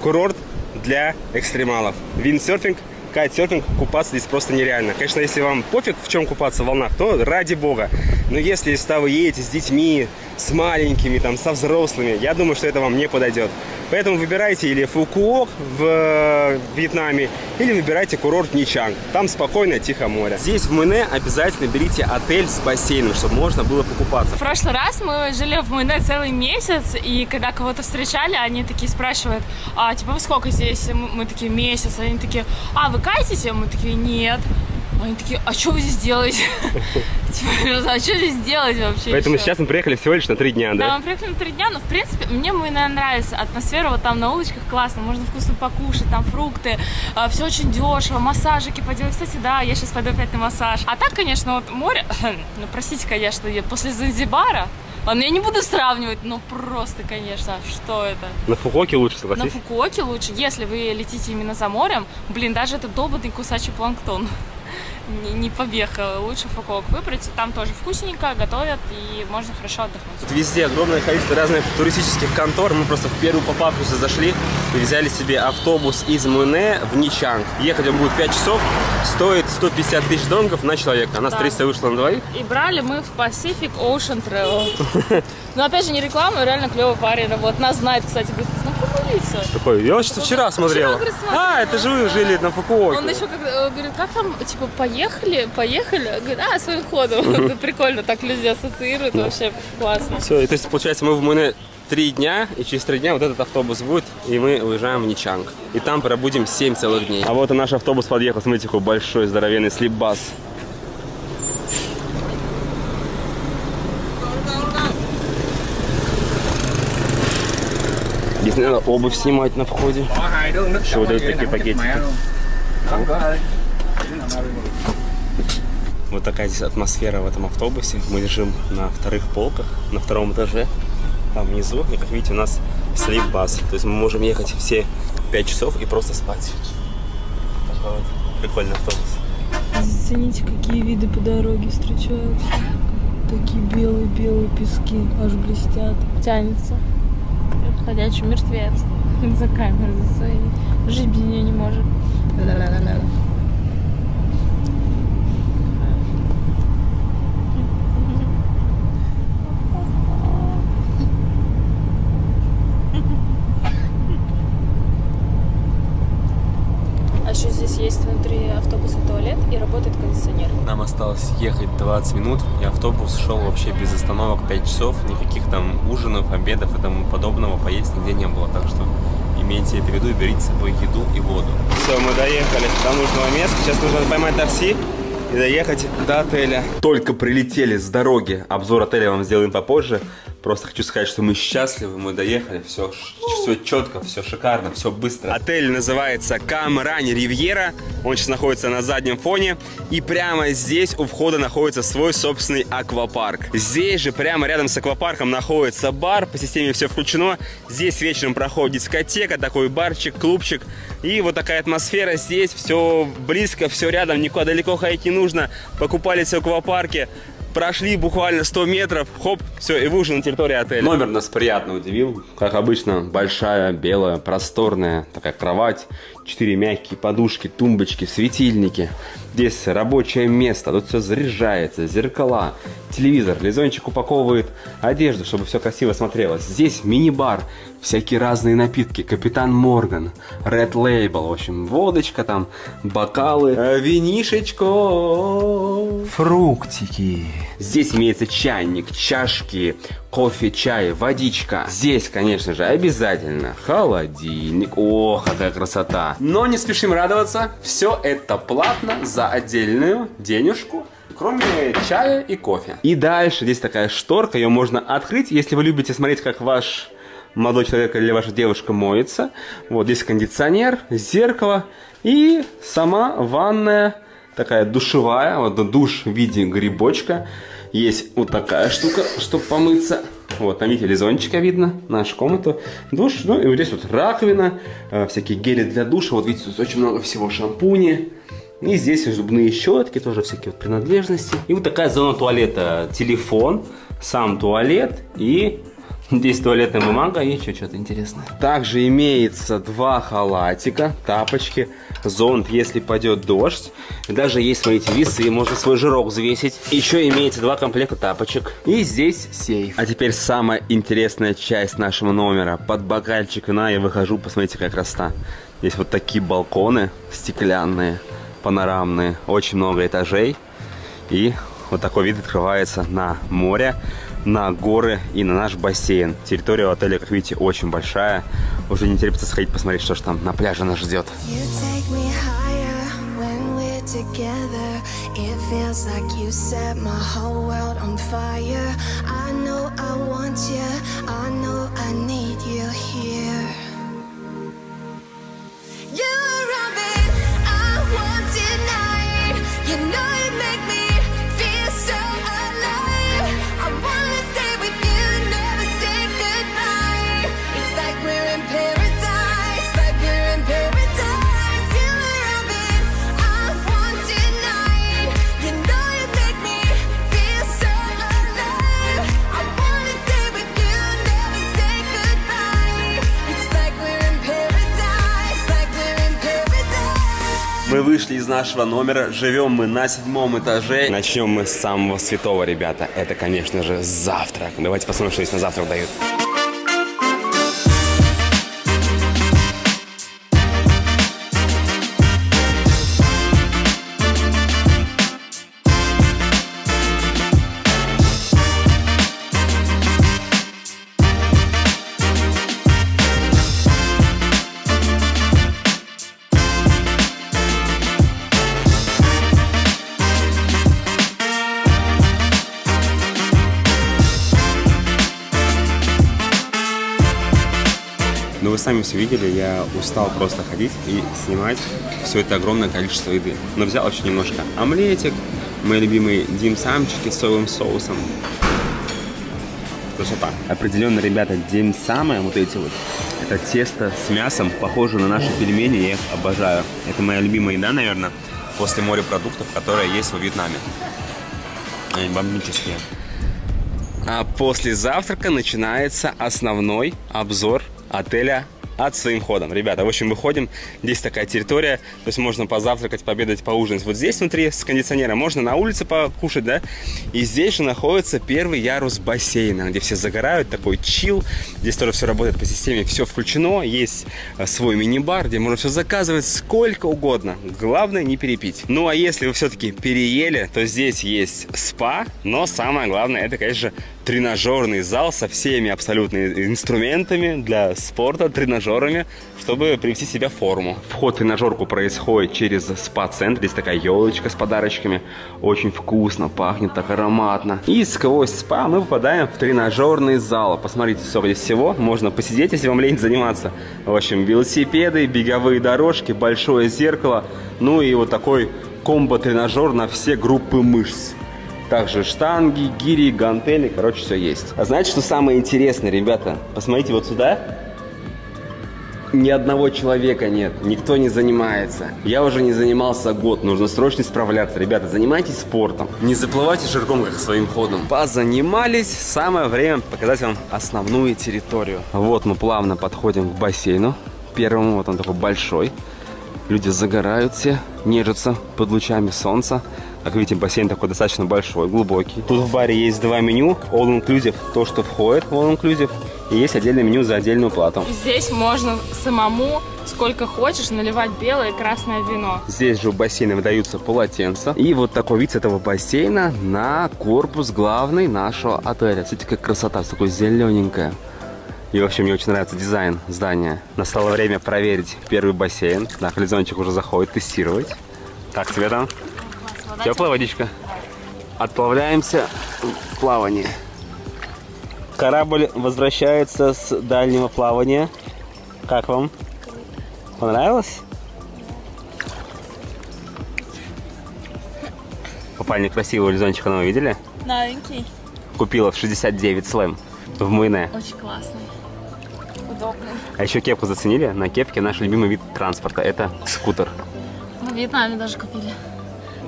курорт для экстремалов. Виндсерфинг, кайтсерфинг, купаться здесь просто нереально. Конечно, если вам пофиг, в чем купаться в волнах, то ради бога. Но если сюда вы едете с детьми, с маленькими, там, со взрослыми, я думаю, что это вам не подойдет. Поэтому выбирайте или Фукуок в Вьетнаме, или выбирайте курорт Нячанг. Там спокойное, тихое море. Здесь в Муйне обязательно берите отель с бассейном, чтобы можно было покупаться. В прошлый раз мы жили в Муйне целый месяц, и когда кого-то встречали, они такие спрашивают, а, типа, вы сколько здесь? Мы такие, месяц. Они такие, а, вы катите? Мы такие, нет. Они такие, а что вы здесь делаете? А что здесь делать вообще? Поэтому сейчас мы приехали всего лишь на 3 дня, да? Да, мы приехали на 3 дня, но в принципе мне Муйне нравится. Атмосфера вот там на улочках классно, можно вкусно покушать, там фрукты, все очень дешево, массажики поделать. Кстати, да, я сейчас пойду опять на массаж. А так, конечно, вот море, ну простите, конечно, после Занзибара, ладно, я не буду сравнивать, но просто, конечно, что это? На Фукуоке лучше, согласись? На Фукуоке лучше, если вы летите именно за морем, блин, даже это долбанный кусачий планктон. Не побеха, лучше Фукуок выбрать, там тоже вкусненько, готовят и можно хорошо отдохнуть. Тут везде огромное количество разных туристических контор, мы просто в первую попавшуюся зашли и взяли себе автобус из Муйне в Нячанг. Ехать он будет 5 часов, стоит 150 тысяч донгов на человека, у нас 300 вышло на двоих. И брали мы в Pacific Ocean Trail. Но опять же не реклама, реально клевый парень работает, нас знает, кстати, говорит, такой, я вообще вчера смотрела. А, это же вы жили на Фукуоке. Он еще говорит, как там, типа, поехали. Говорит, а, своим ходом. Прикольно, так люди ассоциируют, вообще классно. Все, и то есть, получается, мы в Муйне 3 дня, и через 3 дня вот этот автобус будет, и мы уезжаем в Нячанг. И там пробудем 7 целых дней. А вот и наш автобус подъехал, смотрите, какой большой, здоровенный слипбас. Здесь надо обувь снимать на входе. Еще вот такие пакетики. Вот такая здесь атмосфера в этом автобусе. Мы лежим на 2-х полках, на 2-м этаже. Там внизу, и как видите, у нас слип-бас. То есть мы можем ехать все 5 часов и просто спать. Вот. Прикольный автобус. Зацените, какие виды по дороге встречаются. Такие белые-белые пески, аж блестят. Тянется. Ходячий мертвец за камерой, за своей. Жить без нее не может. А еще здесь есть внутри автобуса туалет и работает кондиционер. Нам осталось ехать 20 минут, и автобус шел вообще без остановок 5 часов. Никаких там ужинов, обедов и тому подобного поесть нигде не было. Так что имейте это в виду и берите с собой еду и воду. Все, мы доехали до нужного места. Сейчас нужно поймать такси и доехать до отеля. Только прилетели с дороги. Обзор отеля вам сделаем попозже. Просто хочу сказать, что мы счастливы, мы доехали, все четко, все шикарно, все быстро. Отель называется Камрань Ривьера, он сейчас находится на заднем фоне. И прямо здесь у входа находится свой собственный аквапарк. Здесь же, прямо рядом с аквапарком, находится бар, по системе все включено. Здесь вечером проходит дискотека, такой барчик, клубчик. И вот такая атмосфера здесь, все близко, все рядом, никуда далеко ходить не нужно. Покупались в аквапарке. Прошли буквально 100 метров, хоп, все, и вы уже на территории отеля. Номер нас приятно удивил. Как обычно, большая, белая, просторная такая кровать. 4 мягкие подушки, тумбочки, светильники. Здесь рабочее место, тут все заряжается, зеркала, телевизор. Лизончик упаковывает одежду, чтобы все красиво смотрелось. Здесь мини-бар, всякие разные напитки. Капитан Морган, Red Label, в общем, водочка там, бокалы, винишечко, фруктики. Здесь имеется чайник, чашки, кофе, чай, водичка. Здесь, конечно же, обязательно холодильник. Ох, какая красота. Но не спешим радоваться. Все это платно за отдельную денежку, кроме чая и кофе. И дальше здесь такая шторка. Ее можно открыть, если вы любите смотреть, как ваш молодой человек или ваша девушка моется. Вот здесь кондиционер, зеркало и сама ванная. Такая душевая, вот душ в виде грибочка. Есть вот такая штука, чтобы помыться. Вот, там, видите, лизончика видно, нашу комнату. Душ, ну и вот здесь вот раковина, всякие гели для душа. Вот видите, тут очень много всего, шампуни. И здесь зубные щетки, тоже всякие вот принадлежности. И вот такая зона туалета. Телефон, сам туалет и Здесь туалетная бумага и еще что-то интересное. Также имеется два халатика, тапочки, зонт, если пойдет дождь. И даже есть свои весы, можно свой жирок взвесить. Еще имеется два комплекта тапочек. И здесь сейф. А теперь самая интересная часть нашего номера. Под бокальчик вина я выхожу, посмотрите, как красота. Здесь вот такие балконы стеклянные, панорамные. Очень много этажей. И вот такой вид открывается на море, на горы и на наш бассейн. Территория отеля, как видите, очень большая. Уже не терпится сходить посмотреть, что же там на пляже нас ждет. Мы вышли из нашего номера, живем мы на 7-м этаже. Начнем мы с самого святого, ребята. Это, конечно же, завтрак. Давайте посмотрим, что здесь на завтрак дают. Сами все видели, я устал просто ходить и снимать все это огромное количество еды. Но взял еще немножко омлетик, мои любимые димсамчики с соевым соусом. Красота. Определенно, ребята, димсамы, вот эти вот, это тесто с мясом, похоже на наши пельмени, я их обожаю. Это моя любимая еда, наверное, после морепродуктов, которая есть во Вьетнаме. Они бомбические. А после завтрака начинается основной обзор отеля от своим ходом. Ребята, в общем, выходим. Здесь такая территория. То есть можно позавтракать, пообедать, поужинать. Вот здесь внутри с кондиционером. Можно на улице покушать, да? И здесь же находится первый ярус бассейна, где все загорают. Такой чил. Здесь тоже все работает по системе. Все включено. Есть свой мини-бар, где можно все заказывать сколько угодно. Главное не перепить. Ну, а если вы все-таки переели, то здесь есть спа. Но самое главное, это, конечно же, тренажерный зал со всеми абсолютно инструментами для спорта, тренажерами, чтобы привести себя в форму. Вход в тренажерку происходит через спа-центр. Здесь такая елочка с подарочками. Очень вкусно, пахнет так ароматно. И сквозь спа мы попадаем в тренажерный зал. Посмотрите, сколько здесь всего. Можно посидеть, если вам лень заниматься. В общем, велосипеды, беговые дорожки, большое зеркало. Ну и вот такой комбо-тренажер на все группы мышц. Также штанги, гири, гантели, короче, все есть. А знаете, что самое интересное, ребята? Посмотрите вот сюда. Ни одного человека нет, никто не занимается. Я уже не занимался год, нужно срочно исправляться. Ребята, занимайтесь спортом, не заплывайте жирком, как своим ходом. Позанимались, самое время показать вам основную территорию. Вот мы плавно подходим к бассейну. Первому, вот он такой большой. Люди загорают все, нежатся под лучами солнца. Как видите, бассейн такой достаточно большой, глубокий. Тут в баре есть два меню. All Inclusive, то, что входит в All Inclusive. И есть отдельное меню за отдельную плату. Здесь можно самому, сколько хочешь, наливать белое и красное вино. Здесь же у бассейна выдаются полотенца. И вот такой вид с этого бассейна на корпус главный нашего отеля. Смотрите, как красота, такое зелененькое. И вообще мне очень нравится дизайн здания. Настало время проверить первый бассейн. Да, Хализончик уже заходит тестировать. Так, тебе там? Теплая водичка. Отплавляемся в плавание. Корабль возвращается с дальнего плавания. Как вам? Понравилось? Купальник красивый, лизончик, вы видели? Новенький. Купила в 69 слэм в Муйне. Очень классный. Удобный. А еще кепку заценили? На кепке наш любимый вид транспорта. Это скутер. Мы в Вьетнаме даже купили.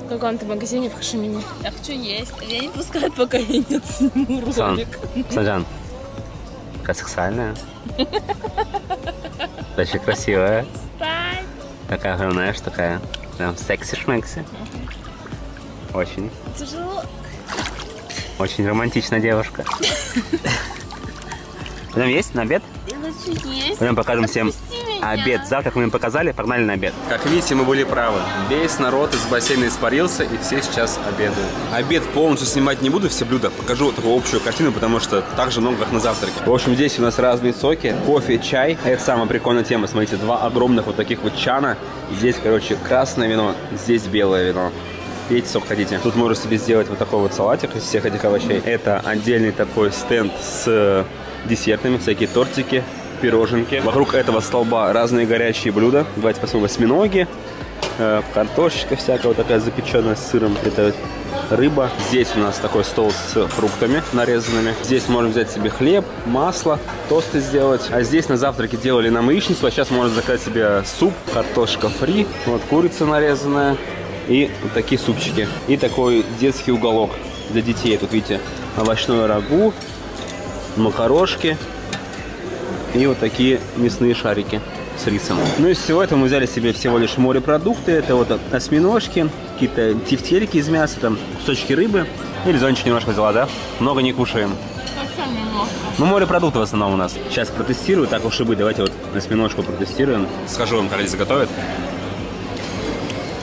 В каком-то магазине в Хошимине. Я хочу есть. Меня не пускают, пока я не сниму ролик. Санжан, такая сексуальная. Очень красивая. Такая огромная, что такая прям секси-шмекси. Очень. Тяжело. Очень романтичная девушка. Потом есть на обед? Есть. Потом покажем всем обед. Завтрак мы им показали, погнали на обед. Как видите, мы были правы. Весь народ из бассейна испарился, и все сейчас обедают. Обед полностью снимать не буду, все блюда. Покажу вот такую общую картину, потому что так же много, как на завтраке. В общем, здесь у нас разные соки. Кофе, чай. Это самая прикольная тема. Смотрите, два огромных вот таких вот чана. Здесь, короче, красное вино, здесь белое вино. Пейте сок хотите. Тут можно себе сделать вот такой вот салатик из всех этих овощей. Это отдельный такой стенд с десертами, всякие тортики, пироженки. Вокруг этого столба разные горячие блюда. Давайте посмотрим, осьминоги, картошечка всякая вот такая запеченная с сыром. Это рыба. Здесь у нас такой стол с фруктами нарезанными. Здесь можно взять себе хлеб, масло, тосты сделать. А здесь на завтраке делали нам яичницу, а сейчас можно заказать себе суп, картошка фри, вот курица нарезанная и вот такие супчики. И такой детский уголок для детей. Тут видите овощное рагу, макарошки и вот такие мясные шарики с рисом. Ну, из всего этого мы взяли себе всего лишь морепродукты. Это вот осьминожки, какие-то тефтельки из мяса, там кусочки рыбы. И Лизончик немножко взяла, да? Много не кушаем. Совсем немножко. Ну, морепродукты в основном у нас. Сейчас протестирую, так уж и быть. Давайте вот осьминожку протестируем. Скажу вам, когда здесь заготовят.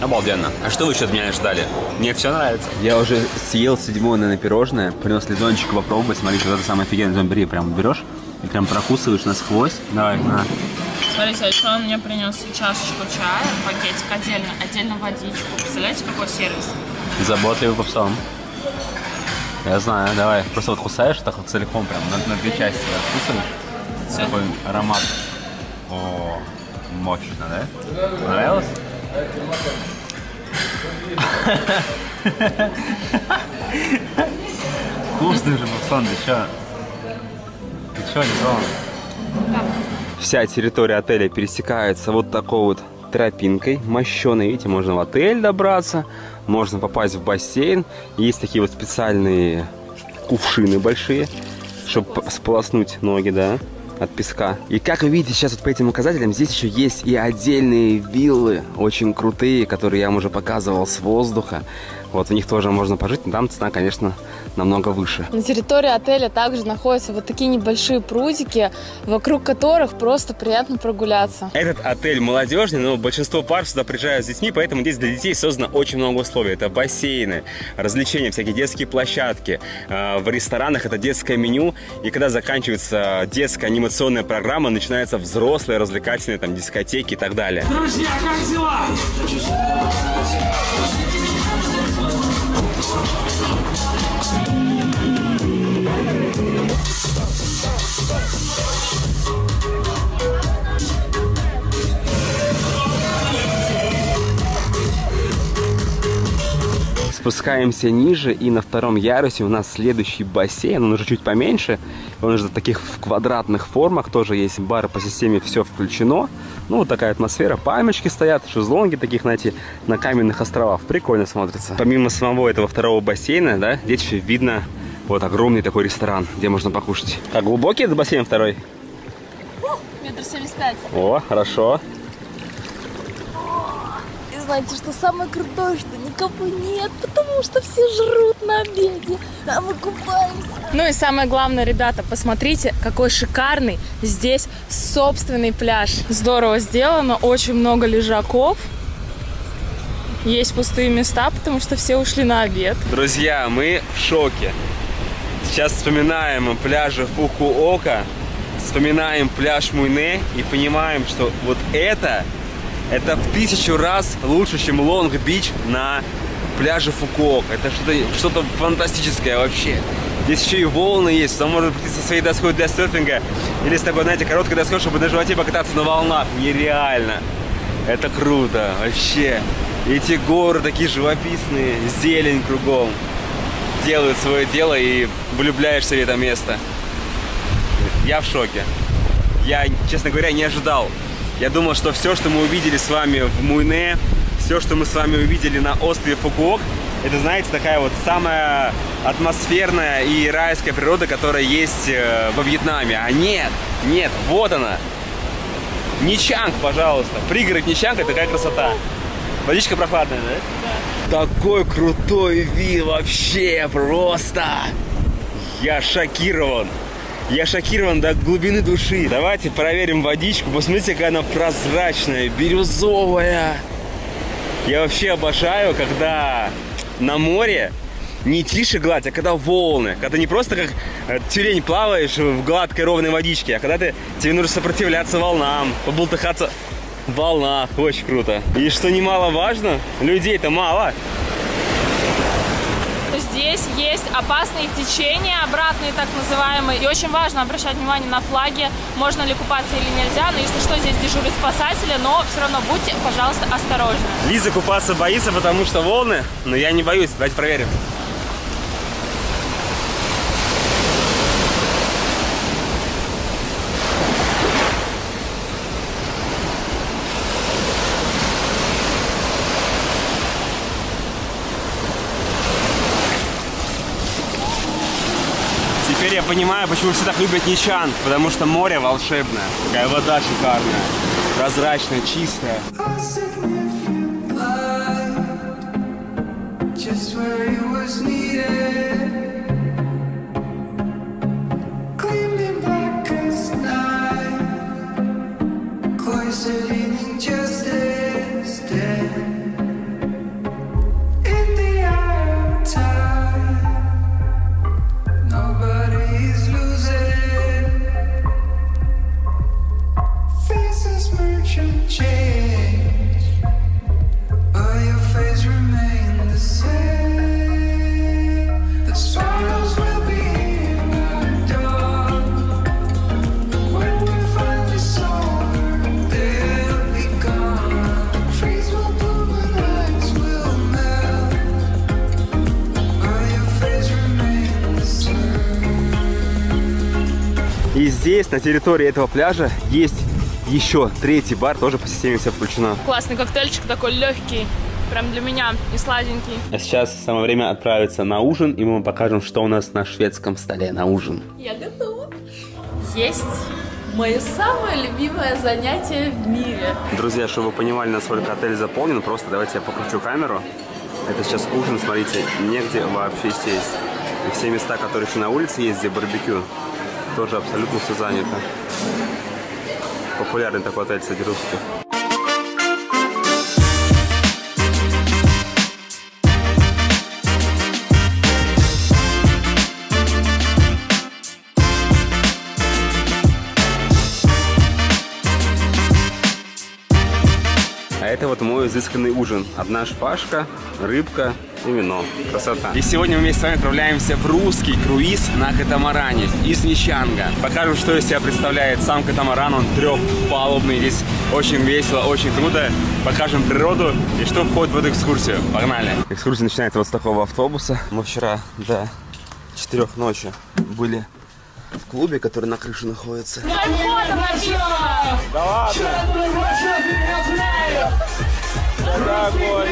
Обалденно. А что вы еще от меня ждали? Мне все нравится. Я уже съел 7-е, наверное, пирожное. Принес Лизончику попробовать. Смотри, что это самое офигенное. Бери, прям берешь и прям прокусываешь насквозь. Давай, на. Смотрите, а еще он мне принес чашечку чая, пакетик отдельно, отдельно водичку. Представляете, какой сервис? Заботливый попсом. Я знаю, давай. Просто вот кусаешь так вот целиком прям на две части. Откусываешь. Такой аромат. О, мощно, да? Понравилось? Вкусный же боксон, ты чё? Ты чё, Лизон? Вся территория отеля пересекается вот такой вот тропинкой, мощеной, видите, можно в отель добраться, можно попасть в бассейн. Есть такие вот специальные кувшины большие, чтобы сполоснуть ноги, да, от песка. И как вы видите сейчас вот по этим указателям, здесь еще есть и отдельные виллы, очень крутые, которые я вам уже показывал с воздуха. Вот в них тоже можно пожить, но там цена, конечно, намного выше. На территории отеля также находятся вот такие небольшие прудики, вокруг которых просто приятно прогуляться. Этот отель молодежный, но большинство пар сюда приезжают с детьми, поэтому здесь для детей создано очень много условий. Это бассейны, развлечения, всякие детские площадки. В ресторанах это детское меню. И когда заканчивается детская анимационная программа, начинаются взрослые, развлекательные там дискотеки и так далее. Друзья, как дела? Спускаемся ниже, и на втором ярусе у нас следующий бассейн, он уже чуть поменьше, он уже в таких квадратных формах, тоже есть бар по системе «все включено». Ну, вот такая атмосфера, пальмочки стоят, шезлонги таких, знаете, на каменных островах, прикольно смотрится. Помимо самого этого второго бассейна, да, здесь еще видно вот огромный такой ресторан, где можно покушать. Как глубокий этот бассейн второй? Метр 75. О, хорошо. Знаете, что самое крутое, что никого нет, потому что все жрут на обеде, а мы купаемся. Ну и самое главное, ребята, посмотрите, какой шикарный здесь собственный пляж. Здорово сделано, очень много лежаков. Есть пустые места, потому что все ушли на обед. Друзья, мы в шоке. Сейчас вспоминаем о пляже Фукуока, вспоминаем пляж Муйне и понимаем, что вот это в 1000 раз лучше, чем Лонг-Бич на пляже Фукуок. Это что-то фантастическое вообще. Здесь еще и волны есть. Там можно прийти со своей доской для серфинга или с такой, знаете, короткой доской, чтобы на животе покататься на волнах. Нереально. Это круто вообще. Эти горы такие живописные, зелень кругом. Делают свое дело и влюбляешься в это место. Я в шоке. Я, честно говоря, не ожидал. Я думал, что все, что мы увидели с вами в Муйне, все, что мы с вами увидели на острове Фукуок, Это, знаете, такая вот самая атмосферная и райская природа, которая есть во Вьетнаме. А нет, нет, вот она. Нячанг, пожалуйста. Пригород Нячанг, это такая красота. Водичка прохладная, да? Да. Такой крутой вид вообще просто. Я шокирован. Я шокирован до глубины души. Давайте проверим водичку. Посмотрите, какая она прозрачная, бирюзовая. Я вообще обожаю, когда на море не тише гладь, а когда волны. Когда не просто как тюлень плаваешь в гладкой ровной водичке, а когда тебе нужно сопротивляться волнам, побултыхаться в волнах. Очень круто. И что немаловажно, людей-то мало. Здесь есть опасные течения, обратные так называемые. И очень важно обращать внимание на флаги, можно ли купаться или нельзя. Но если что, здесь дежурят спасатели, но все равно будьте, пожалуйста, осторожны. Лиза купаться боится, потому что волны, но я не боюсь. Давайте проверим. Теперь я понимаю, почему все так любят Нячанг, потому что море волшебное, такая вода шикарная, прозрачная, чистая. И здесь, на территории этого пляжа, есть еще третий бар, тоже по системе вся включена. Классный коктейльчик, такой легкий, прям для меня, и сладенький. А сейчас самое время отправиться на ужин, и мы вам покажем, что у нас на шведском столе на ужин. Я готова есть мое самое любимое занятие в мире. Друзья, чтобы вы понимали, насколько отель заполнен, просто давайте я покручу камеру. Это сейчас ужин, смотрите, негде вообще сесть. И все места, которые еще на улице есть, где барбекю, тоже абсолютно все занято. Популярный такой отель среди русских. А это вот мой изысканный ужин. Одна шпажка, рыбка и вино. Красота. И сегодня мы вместе с вами отправляемся в русский круиз на катамаране из Нячанга. Покажем, что из себя представляет сам катамаран. Он трехпалубный. Здесь очень весело, очень круто. Покажем природу и что входит в эту экскурсию. Погнали. Экскурсия начинается вот с такого автобуса. Мы вчера до 4 ночи были в клубе, который на крыше находится. Да ладно. Дорогой.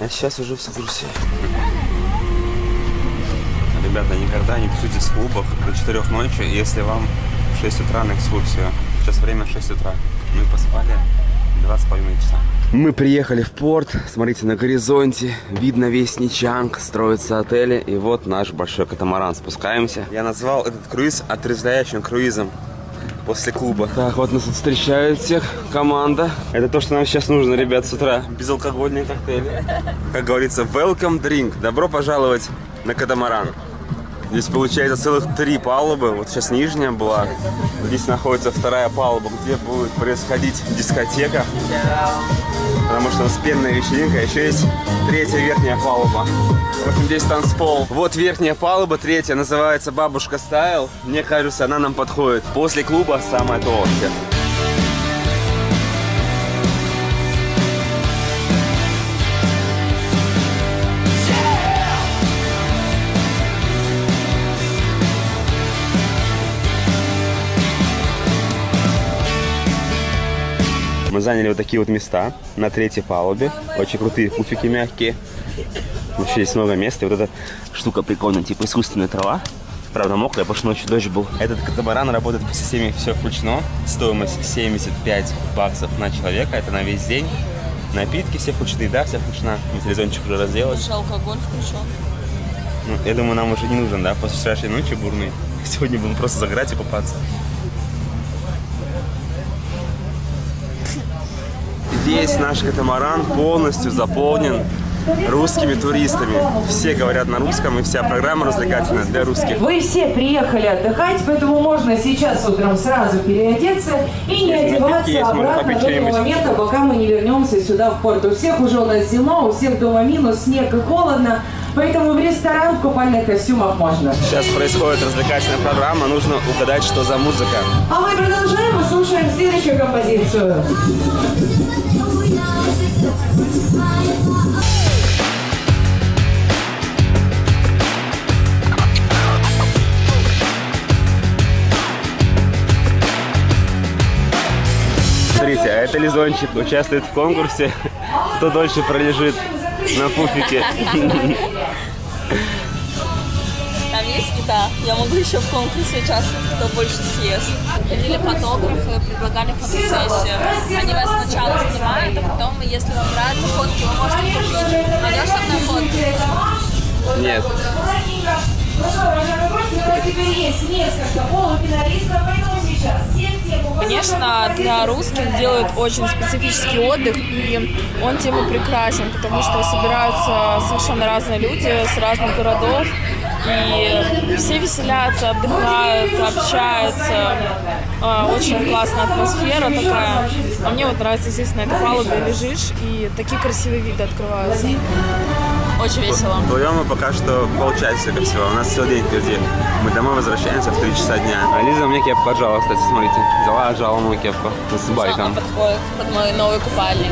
А сейчас уже в экскурсии. Ребята, никогда не пишите с клубов до 4 ночи, если вам в 6 утра на экскурсию. Сейчас время 6 утра. Мы поспали 2,5 часа. Мы приехали в порт. Смотрите, на горизонте видно весь Нячанг, строятся отели. И вот наш большой катамаран. Спускаемся. Я назвал этот круиз отрезвляющим круизом после клуба. Так, вот нас встречают всех команда. Это то, что нам сейчас нужно, ребят, с утра. Безалкогольные коктейли. Как говорится, welcome drink. Добро пожаловать на катамаран. Здесь получается целых 3 палубы. Вот сейчас нижняя была. Здесь находится вторая палуба, где будет происходить дискотека. Потому что у нас пенная вечеринка. Еще есть третья верхняя палуба. В общем, здесь танцпол. Вот верхняя палуба, третья. Называется «Бабушка Стайл». Мне кажется, она нам подходит. После клуба самое то вообще. Мы заняли вот такие вот места на третьей палубе. Очень крутые пуфики мягкие. Вообще здесь много места. И вот эта штука прикольная, типа искусственная трава. Правда мокрая, потому что ночью дождь был. Этот катамаран работает по системе «Все включено». Стоимость 75 баксов на человека. Это на весь день. Напитки все включены, да, все включена. Телевизончик уже разделать. Лучше алкоголь включен. Ну, я думаю, нам уже не нужен, да, после вчерашней ночи бурной. Сегодня будем просто загорать и купаться. Здесь наш катамаран полностью заполнен русскими туристами. Все говорят на русском, и вся программа развлекательная для русских. Вы все приехали отдыхать, поэтому можно сейчас утром сразу переодеться и не одеваться обратно до того момента, пока мы не вернемся сюда в порт. У всех уже у нас зима, у всех дома минус, снег и холодно, поэтому в ресторан в купальных костюмах можно. Сейчас происходит развлекательная программа, нужно угадать, что за музыка. А мы продолжаем и слушаем следующую композицию. Смотрите, а это Лизончик участвует в конкурсе, кто дольше пролежит на пуфике. Там есть еда, я могу еще в конкурсе участвовать, кто больше съест. Ходили фотографы, предлагали фотосессию. Они вас сначала снимают, а потом, если вам нравятся фотки, вы можете купить. Пойдешь со мной фотки? Нет. Конечно, для русских делают очень специфический отдых, и он тем и прекрасен, потому что собираются совершенно разные люди с разных городов, и все веселятся, отдыхают, общаются. Очень классная атмосфера такая. А мне вот нравится здесь на этой палубе лежишь, и такие красивые виды открываются. Очень весело. Плывем мы пока что полчасика всего. У нас целый день впереди. Мы домой возвращаемся в 3 часа дня. А Лиза мне кепку отжала, кстати, смотрите. Взяла, отжала мою кепку. С байком. Под мой новый купальник.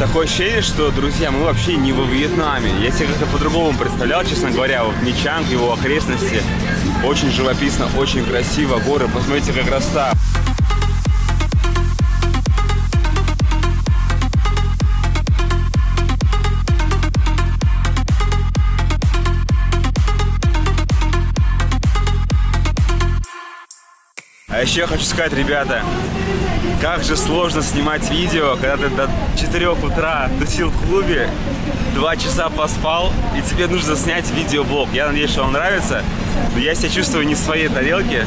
Такое ощущение, что, друзья, мы вообще не во Вьетнаме. Я себе как-то по-другому представлял, честно говоря. Вот Нячанг, его окрестности. Очень живописно, очень красиво. Горы, посмотрите, как растают. А еще я хочу сказать, ребята, как же сложно снимать видео, когда ты до 4 утра тусил в клубе, 2 часа поспал, и тебе нужно снять видеоблог. Я надеюсь, что вам нравится, но я себя чувствую не в своей тарелке,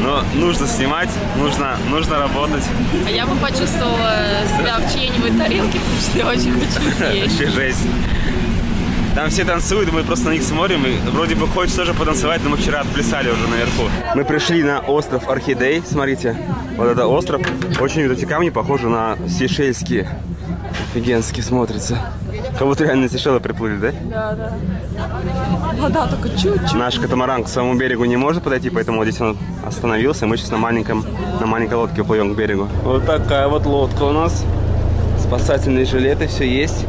но нужно снимать, нужно работать. А я бы почувствовала себя в чьей-нибудь тарелке, потому что я очень хочу есть. Вообще жесть. Там все танцуют, мы просто на них смотрим, и вроде бы хочется тоже потанцевать, но мы вчера отплясали уже наверху. Мы пришли на остров Орхидей, смотрите, вот это остров. Очень вот эти камни похожи на сейшельские, офигенски смотрятся. Как будто реально на Сейшелы приплыли, да? Да, да. Вода только чуть-чуть. Наш катамаран к самому берегу не может подойти, поэтому вот здесь он остановился, мы сейчас на маленькой лодке уплывем к берегу. Вот такая вот лодка у нас, спасательные жилеты, все есть.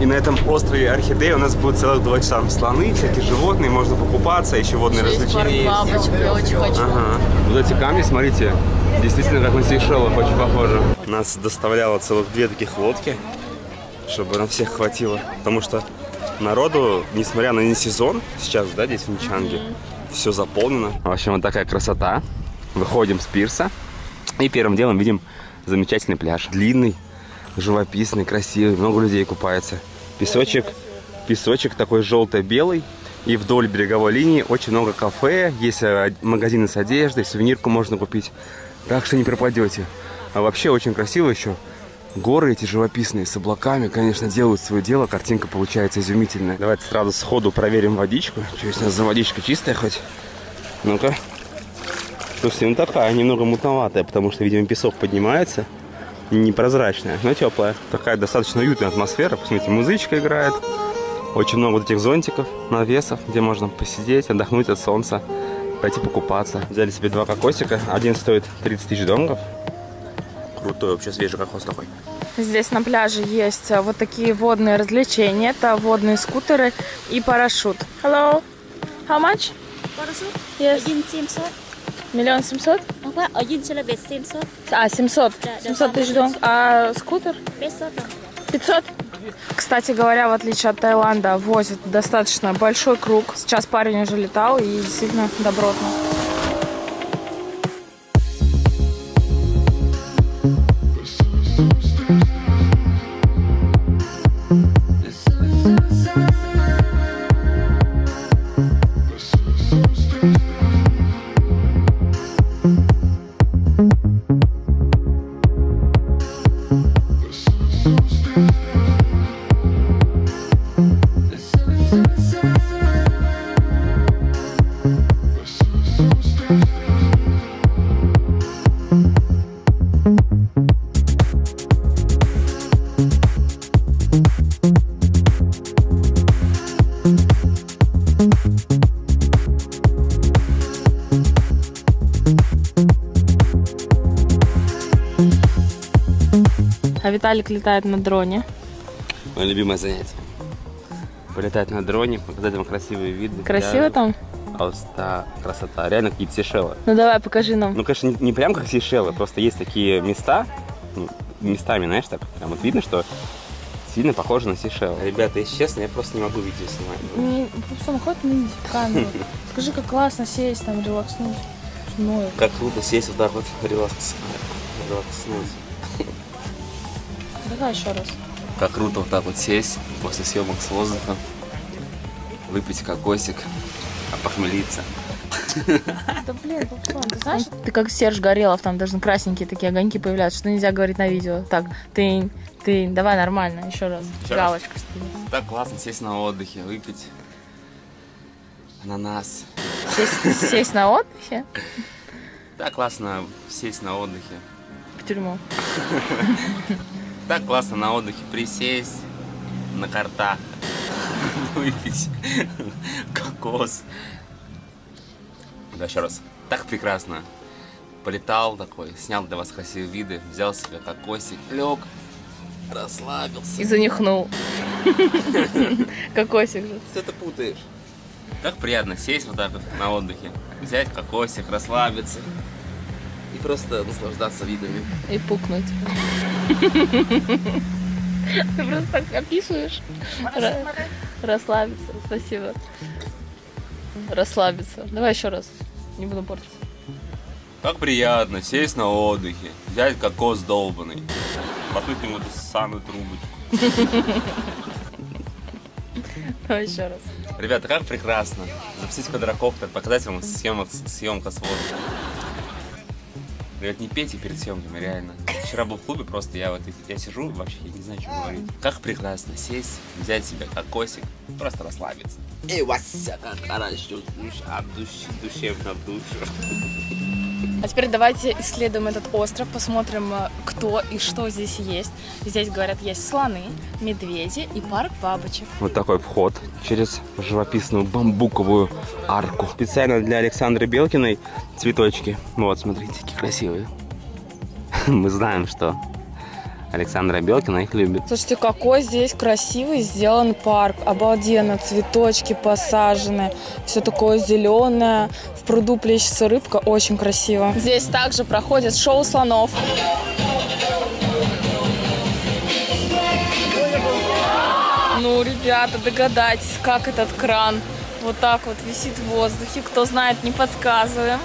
И на этом острове Орхидея у нас будет целых 2 часа. Там слоны, всякие животные, можно покупаться, еще водные развлечения есть. Ага. Вот эти камни, смотрите, действительно как на Сейшелах, очень похоже. Нас доставляло целых 2 таких лодки, чтобы нам всех хватило. Потому что народу, несмотря на несезон, сейчас, да, здесь в Нячанге, все заполнено. В общем, вот такая красота. Выходим с пирса и первым делом видим замечательный пляж. Длинный, живописный, красивый, много людей купается. Песочек такой желто-белый. И вдоль береговой линии очень много кафе, есть магазины с одеждой, сувенирку можно купить. Так что не пропадете. А вообще очень красиво еще. Горы эти живописные с облаками, конечно, делают свое дело. Картинка получается изумительная. Давайте сразу сходу проверим водичку. Что у нас за водичка, чистая хоть? Ну-ка. Слушайте, ну такая, немного мутноватая, потому что, видимо, песок поднимается. Непрозрачная, но теплая. Такая достаточно уютная атмосфера. Посмотрите, музычка играет. Очень много вот этих зонтиков, навесов, где можно посидеть, отдохнуть от солнца, пойти покупаться. Взяли себе 2 кокосика. Один стоит 30 тысяч донгов. Крутой, вообще свежий кокос такой. Здесь на пляже есть вот такие водные развлечения. Это водные скутеры и парашют. Hello. How much? Парашют? Yes. 1 700 000? Один человек 700. А, 700. 700 тысяч донг. А скутер? 500. 500? Кстати говоря, в отличие от Таиланда, возят достаточно большой круг. Сейчас парень уже летал, и действительно добротно. Виталик летает на дроне. Мое любимое занятие. Полетать на дроне, показать вам красивые виды. Красиво там? Просто красота. Реально какие-то Сейшелы. Ну давай, покажи нам. Ну, конечно, не прям как Сейшелы, просто есть такие места, ну, местами, знаешь, так прям вот видно, что сильно похоже на Сейшелы. Ребята, если честно, я просто не могу видео снимать. Пупсон, хоть не иди в камеру. Скажи, как классно сесть там, релакснуть. Как круто сесть вот так вот, релакснуть. Давай еще раз. Как круто вот так вот сесть после съемок с воздуха, выпить кокосик, опохмелиться. Да блин, Пупсон, ты знаешь? Ты как Серж Горелов, там даже красненькие такие огоньки появляются, что нельзя говорить на видео. Так, ты, давай нормально, еще раз. Галочка. Так классно сесть на отдыхе, выпить ананас. Сесть на отдыхе? Так классно сесть на отдыхе. В тюрьму. Так классно на отдыхе присесть, на картах, выпить кокос. Да, еще раз. Так прекрасно. Полетал такой, снял для вас красивые виды, взял себе кокосик, лег, расслабился. И занюхнул. Кокосик же. Что ты путаешь? Так приятно сесть вот так вот на отдыхе, взять кокосик, расслабиться. И просто наслаждаться видами. И пукнуть. Ты просто так описываешь. Расслабиться. Спасибо. Расслабиться. Давай еще раз. Не буду портить. Так приятно сесть на отдыхе, взять кокос долбанный, потупить ему эту самую трубочку. Давай еще раз. Ребята, как прекрасно. Запустить квадрокоптер, показать вам съемка с воздуха. Ребят, не пейте перед съемками, реально. Вчера был в клубе, просто я сижу, вообще я не знаю, что говорить. Как прекрасно сесть, взять себе кокосик, просто расслабиться. И Вася, как хорошо, от души, душевно душу. А теперь давайте исследуем этот остров, посмотрим, кто и что здесь есть. Здесь, говорят, есть слоны, медведи и парк бабочек. Вот такой вход через живописную бамбуковую арку. Специально для Александры Белкиной цветочки. Вот, смотрите, какие красивые. Мы знаем, что Александра Белкина их любит. Слушайте, какой здесь красивый сделан парк. Обалденно, цветочки посажены, все такое зеленое. В пруду плещется рыбка, очень красиво. Здесь также проходит шоу слонов. Ну, ребята, догадайтесь, как этот кран вот так вот висит в воздухе. Кто знает, не подсказываем.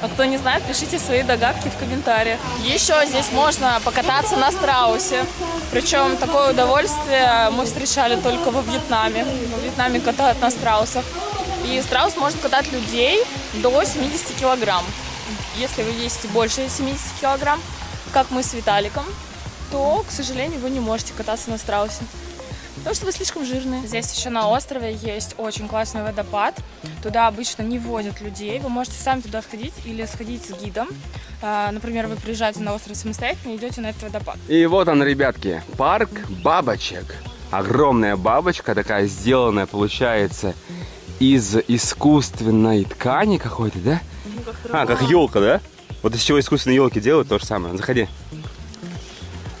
А кто не знает, пишите свои догадки в комментариях. Еще здесь можно покататься на страусе. Причем такое удовольствие мы встречали только во Вьетнаме. Во Вьетнаме катают на страусах. И страус может катать людей до 70 килограмм. Если вы весите больше 70 килограмм, как мы с Виталиком, то, к сожалению, вы не можете кататься на страусе. Потому что вы слишком жирные. Здесь еще на острове есть очень классный водопад. Туда обычно не водят людей. Вы можете сами туда сходить или сходить с гидом. Например, вы приезжаете на остров самостоятельно и идете на этот водопад. И вот он, ребятки, парк бабочек. Огромная бабочка, такая сделанная, получается, из искусственной ткани какой-то, да? Ну, как как елка, да? Вот из чего искусственные елки делают, то же самое. Заходи.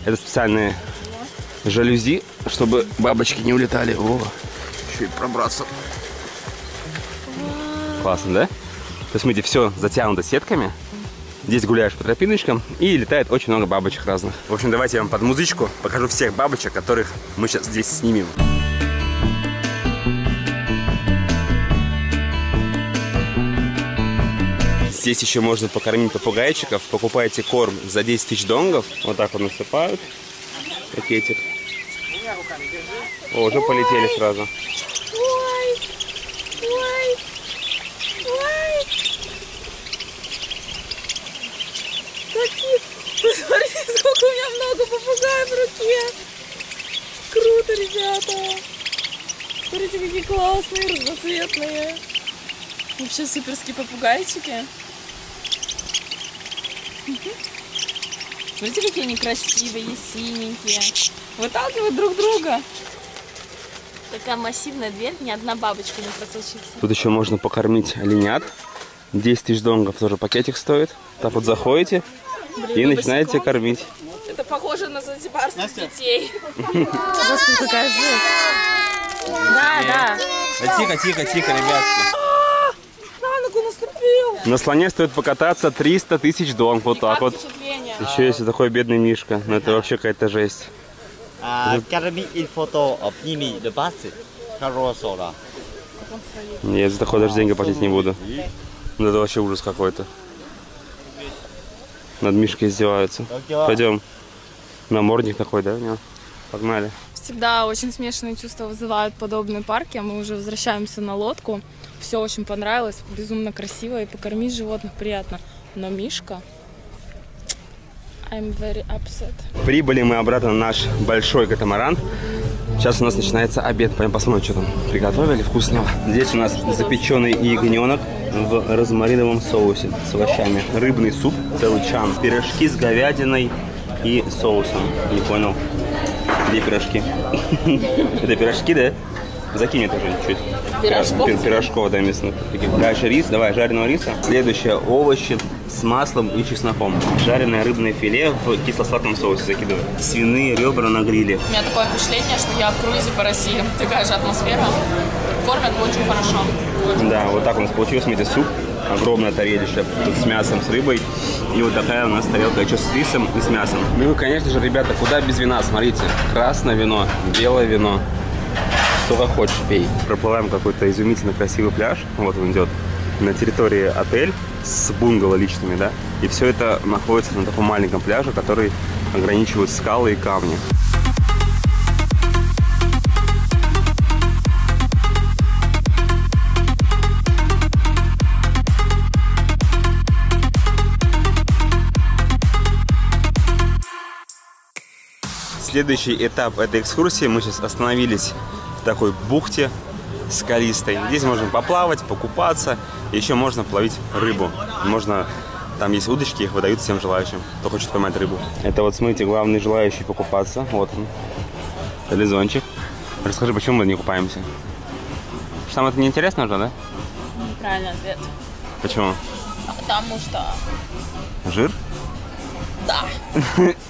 Это специальные жалюзи, чтобы бабочки не улетали. О, чуть пробраться. Классно, да? То есть, видите, все затянуто сетками. Здесь гуляешь по тропиночкам, и летает очень много бабочек разных. В общем, давайте я вам под музычку покажу всех бабочек, которых мы сейчас здесь снимем. Здесь еще можно покормить попугайчиков. Покупаете корм за 10 тысяч донгов. Вот так вот насыпают. Пакетик. О, уже полетели сразу. Посмотри, сколько у меня много попугаев в руке. Круто, ребята. Смотрите, какие классные, разноцветные. Вообще суперские попугайчики. Смотрите, какие они красивые, синенькие. Выталкивают друг друга. Такая массивная дверь, ни одна бабочка не просочится. Тут еще можно покормить оленят. 10 тысяч донгов тоже пакетик стоит. Так вот заходите. Блин, и начинаете босиком кормить. Это похоже на зоотипарство детей. Господи, какая жесть. Да, да. Тихо, тихо, тихо, ребятки. На ногу наступил. На слоне стоит покататься 300 тысяч донгов. Вот так вот. Еще есть такой бедный мишка. Но это вообще какая-то жесть. Я за такой даже деньги платить не буду. Это вообще ужас какой-то. Над мишкой издеваются. Пойдем. Намордник такой, да, у него? Погнали. Всегда очень смешанные чувства вызывают подобные парки. Мы уже возвращаемся на лодку. Все очень понравилось, безумно красиво. И покормить животных приятно. Но мишка... I'm very upset. Прибыли мы обратно на наш большой катамаран. Сейчас у нас начинается обед. Пойдем посмотрим, что там приготовили вкусного. Здесь у нас запеченный ягненок в розмариновом соусе с овощами. Рыбный суп, целый чан. Пирожки с говядиной и соусом. Не понял, где пирожки? Это пирожки, да? Закинь тоже чуть. Пирожков, да, мясных. Дальше рис, давай, жареного риса. Следующее, овощи с маслом и чесноком. Жареное рыбное филе в кисло-сладком соусе закидываю. Свиные ребра на гриле. У меня такое впечатление, что я в круизе по России. Такая же атмосфера. Кормят очень хорошо. Очень да, хорошо. Вот так у нас получилось. Смотрите, суп. Огромное тарелище с мясом, с рыбой. И вот такая у нас тарелка еще с рисом и с мясом. Ну, конечно же, ребята, куда без вина? Смотрите, красное вино, белое вино. Сколько хочешь, пей. Проплываем какой-то изумительно красивый пляж. Вот он идет. На территории отель с бунгало личными, да. И все это находится на таком маленьком пляже, который ограничивают скалы и камни. Следующий этап этой экскурсии. Мы сейчас остановились в такой бухте скалистой. Здесь можно поплавать, покупаться. Еще можно плавить рыбу. Можно... Там есть удочки, их выдают всем желающим, кто хочет поймать рыбу. Это вот, смотрите, главный желающий покупаться. Вот он. Тализончик. Расскажи, почему мы не купаемся? Потому что нам это неинтересно уже, да? Неправильный ответ. Почему? Потому что... Жир? Да.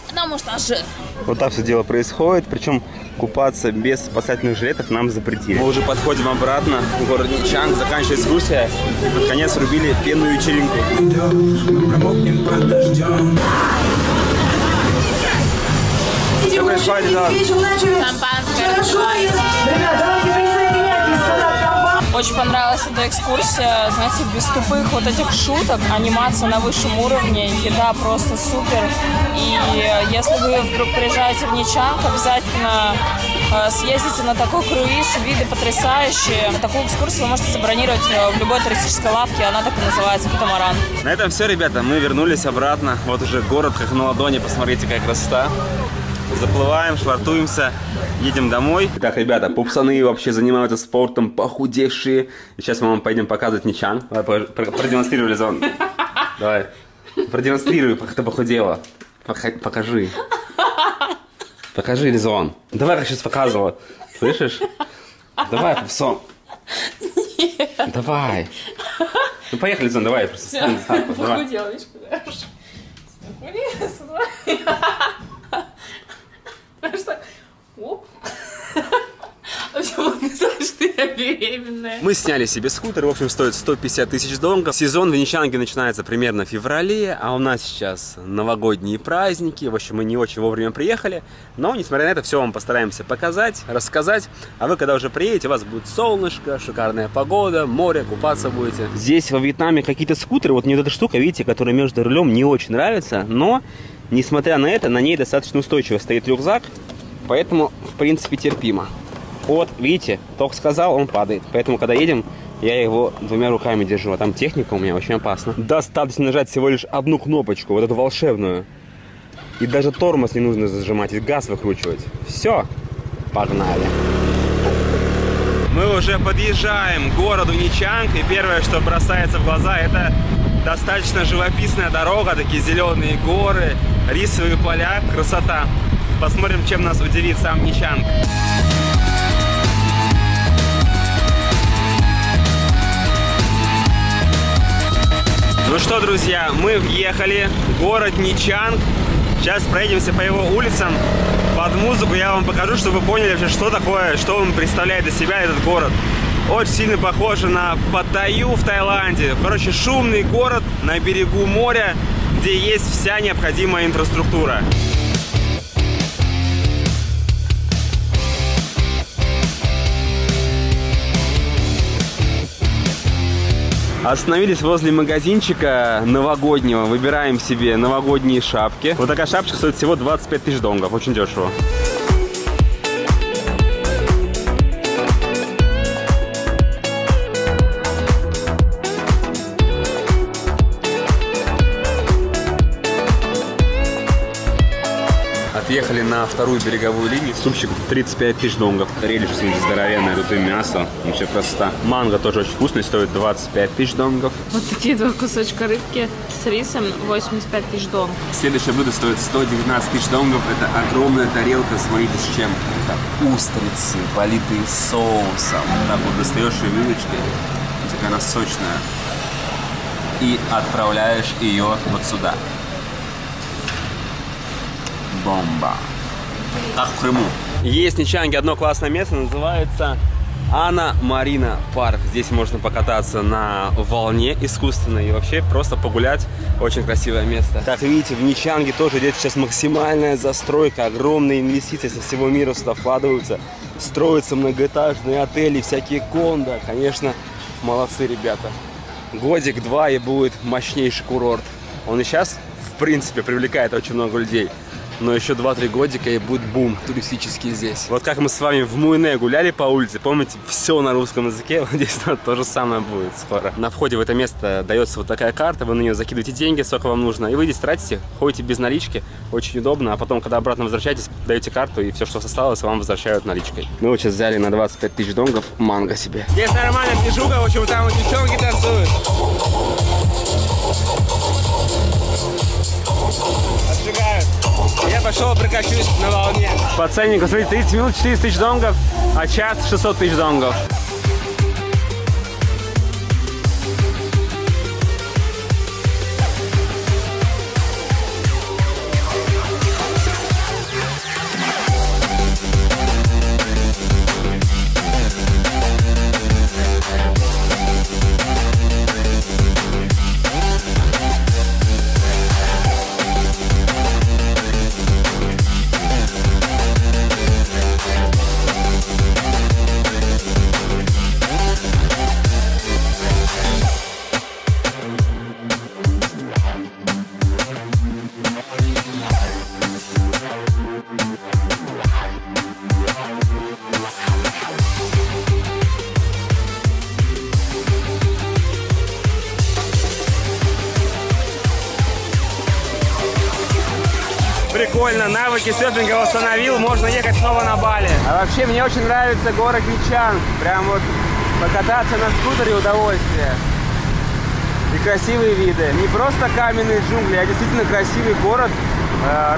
Потому что жир. Вот так все дело происходит. Причем купаться без спасательных жилетов нам запретили. Мы уже подходим обратно в город Нячанг. Заканчивается экскурсия. Под конец рубили пенную вечеринку. Что происходит, да? Очень понравилась эта экскурсия, знаете, без тупых вот этих шуток, анимация на высшем уровне, еда просто супер. И если вы вдруг приезжаете в Нячанг, обязательно съездите на такой круиз, виды потрясающие. Такую экскурсию вы можете забронировать в любой туристической лавке, она так и называется, катамаран. На этом все, ребята, мы вернулись обратно, вот уже город как на ладони, посмотрите, какая красота. Заплываем, швартуемся, едем домой. Итак, ребята, пупсаны вообще занимаются спортом, похудевшие. И сейчас мы вам пойдем показывать Нячанг. Давай, продемонстрируй, Лизон. Давай, продемонстрируй, как ты похудела. Покажи. Покажи, Лизон. Давай, как сейчас показывала. Слышишь? Давай, пупсон. Давай. Ну, поехали, Лизон, давай. Похудела, видишь, куда я Оп. сказала, что я беременная. Мы сняли себе скутер, в общем, стоит 150 тысяч долларов. Сезон в Нячанге начинается примерно в феврале, а у нас сейчас новогодние праздники. В общем, мы не очень вовремя приехали, но, несмотря на это, все вам постараемся показать, рассказать. А вы, когда уже приедете, у вас будет солнышко, шикарная погода, море, купаться будете. Здесь во Вьетнаме какие-то скутеры, вот мне вот эта штука, видите, которая между рулем, не очень нравится, но, несмотря на это, на ней достаточно устойчиво стоит рюкзак, поэтому, в принципе, терпимо. Вот, видите, только сказал, он падает. Поэтому, когда едем, я его двумя руками держу. А там техника у меня очень опасна. Достаточно нажать всего лишь одну кнопочку, вот эту волшебную. И даже тормоз не нужно зажимать, и газ выкручивать. Все, погнали. Мы уже подъезжаем к городу Нячанг. И первое, что бросается в глаза, это достаточно живописная дорога. Такие зеленые горы, рисовые поля, красота. Посмотрим, чем нас удивит сам Нячанг. Ну что, друзья, мы въехали в город Нячанг. Сейчас проедемся по его улицам. Под музыку я вам покажу, чтобы вы поняли вообще, что такое, что он представляет из себя этот город. Очень сильно похоже на Паттайю в Таиланде. Короче, шумный город на берегу моря, где есть вся необходимая инфраструктура. Остановились возле магазинчика новогоднего, выбираем себе новогодние шапки. Вот такая шапочка стоит всего 25 тысяч донгов, очень дешево. Отъехали на вторую береговую линию, супчик 35 тысяч донгов. Рельеф здесь здоровенное, тут и мясо, вообще красота. Манго тоже очень вкусный, стоит 25 тысяч донгов. Вот такие два кусочка рыбки с рисом, 85 тысяч донгов. Следующее блюдо стоит 119 тысяч донгов, это огромная тарелка, смотрите с чем. Это устрицы, политые соусом, так вот достаешь ее вилочкой, такая она сочная, и отправляешь ее вот сюда. Бомба. Так в Крыму. Есть в Нячанге одно классное место, называется Анна Марина Парк. Здесь можно покататься на волне искусственной и вообще просто погулять. Очень красивое место. Как видите, в Нячанге тоже идет сейчас максимальная застройка. Огромные инвестиции со всего мира сюда вкладываются. Строятся многоэтажные отели, всякие кондо. Конечно, молодцы ребята. Годик-два и будет мощнейший курорт. Он и сейчас, в принципе, привлекает очень много людей. Но еще 2-3 годика и будет бум туристический здесь. Вот как мы с вами в Муйне гуляли по улице, помните, все на русском языке, вот здесь то же самое будет скоро. На входе в это место дается вот такая карта, вы на нее закидываете деньги, сколько вам нужно, и вы здесь тратите, ходите без налички, очень удобно, а потом, когда обратно возвращаетесь, даете карту, и все, что осталось, вам возвращают наличкой. Мы вот сейчас взяли на 25 тысяч донгов манго себе. Здесь нормально движуха, в общем, там девчонки танцуют. Отжигают. Я пошел прокачусь на волне. По ценнику, смотрите, 30 минут 400 тысяч донгов, а час 600 тысяч донгов. Прикольно, навыки серфинга восстановил, можно ехать снова на Бали. А вообще мне очень нравится город Нячанг. Прям вот покататься на скутере удовольствие. И красивые виды. Не просто каменные джунгли, а действительно красивый город,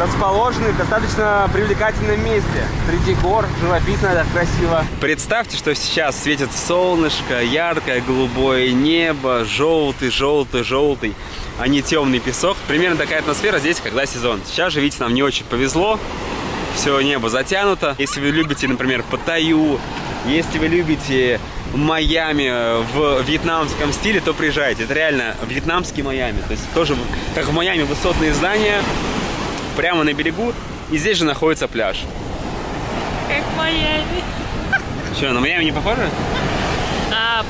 расположенный в достаточно привлекательном месте. Среди гор, живописно, так красиво. Представьте, что сейчас светит солнышко, яркое голубое небо, желтый, желтый, желтый, а не темный песок. Примерно такая атмосфера здесь, когда сезон. Сейчас же, видите, нам не очень повезло, все небо затянуто. Если вы любите, например, Паттайю, Если вы любите Майами в вьетнамском стиле, то приезжайте. Это реально вьетнамский Майами. То есть тоже, как в Майами, высотные здания прямо на берегу. И здесь же находится пляж. Как в Майами. Что, на Майами не похоже?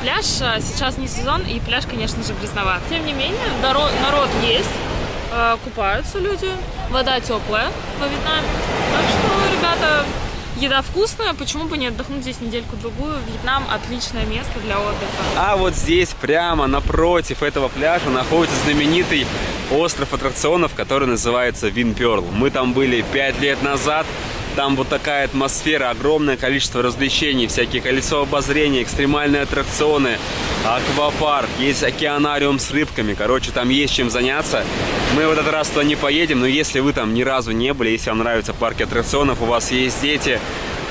Пляж сейчас не сезон, и пляж, конечно же, грязноват. Тем не менее, народ есть, купаются люди, вода теплая во Вьетнаме. Так что, ребята, еда вкусная, почему бы не отдохнуть здесь недельку-другую? Вьетнам – отличное место для отдыха. А вот здесь, прямо напротив этого пляжа, находится знаменитый остров аттракционов, который называется Vinpearl. Мы там были 5 лет назад. Там вот такая атмосфера, огромное количество развлечений, всякие колесо обозрения, экстремальные аттракционы, аквапарк, есть океанариум с рыбками. Короче, там есть чем заняться. Мы в этот раз туда не поедем, но если вы там ни разу не были, если вам нравятся парки аттракционов, у вас есть дети,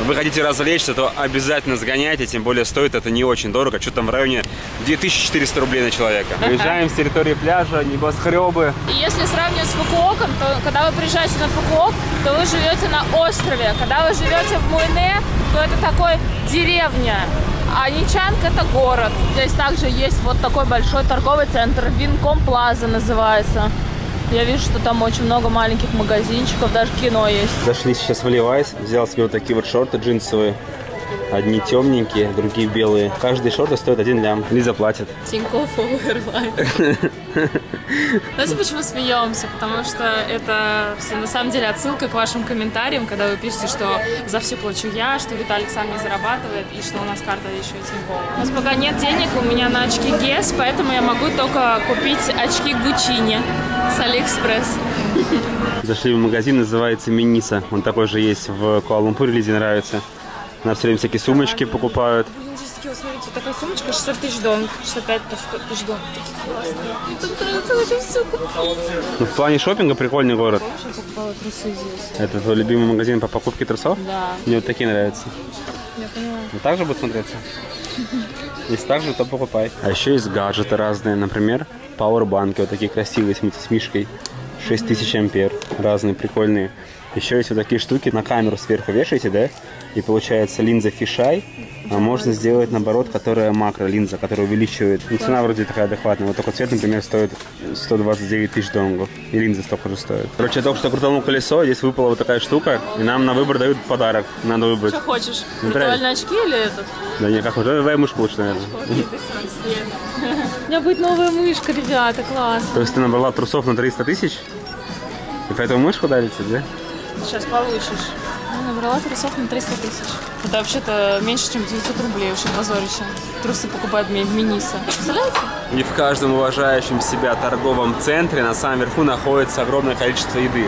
вы хотите развлечься, то обязательно сгоняйте, тем более стоит это не очень дорого, что там в районе 2400 рублей на человека. Приезжаем с территории пляжа, небоскребы. И если сравнивать с Фукуоком, то когда вы приезжаете на Фукуок, то вы живете на острове. Когда вы живете в Муйне, то это такой деревня. А Нячанг — это город. Здесь также есть вот такой большой торговый центр, Винком Плаза называется. Я вижу, что там очень много маленьких магазинчиков, даже кино есть. Зашли сейчас в Левайс, взял себе вот такие вот шорты джинсовые. Одни темненькие, другие белые. Каждый шорт стоит 1 лям. Лиза платит. Тинькофф Оверлайф. Знаете, почему смеемся? Потому что это на самом деле отсылка к вашим комментариям, когда вы пишете, что за все плачу я, что Виталик сам не зарабатывает и что у нас карта еще и Тинькофф. У нас пока нет денег, у меня на очки Guess, поэтому я могу только купить очки Гучини с Алиэкспресс. Зашли в магазин, называется Миниса. Он такой же есть в Куала-Лумпуре, Лизе нравится. На все время всякие сумочки покупают. Блин, здесь такие, вот смотрите, такая сумочка 60 тысяч дон, 65 тысяч дон. Ну, в плане шопинга прикольный город. Это твой любимый магазин по покупке трусов? Да. Мне вот такие нравятся. Я понимаю. Вот так же будут смотреться? Если так же, то покупай. А еще есть гаджеты разные, например, пауэрбанки, вот такие красивые с мишкой. 6000 ампер, разные, прикольные. Еще есть вот такие штуки, на камеру сверху вешаете, да? И получается линза фишай, а можно сделать наоборот, которая макро линза, которая увеличивает. Ну, цена вроде такая адекватная, вот такой цвет, например, стоит 129 тысяч донгов, и линза столько же стоит. Короче, я только что крутанул колесо, здесь выпала вот такая штука, и нам на выбор дают подарок, надо выбрать. Что хочешь, виртуальные очки или этот? Да не, как уже, давай мышку лучше, наверное. У меня будет новая мышка, ребята, классно. То есть ты набрала трусов на 300 тысяч, и поэтому мышку дарите, да? Сейчас получишь. Я набрала трусов на 300 тысяч. Это вообще-то меньше, чем 900 рублей, вообще позорище. Трусы покупают в Миниса. Представляете? И в каждом уважающем себя торговом центре на самом верху находится огромное количество еды.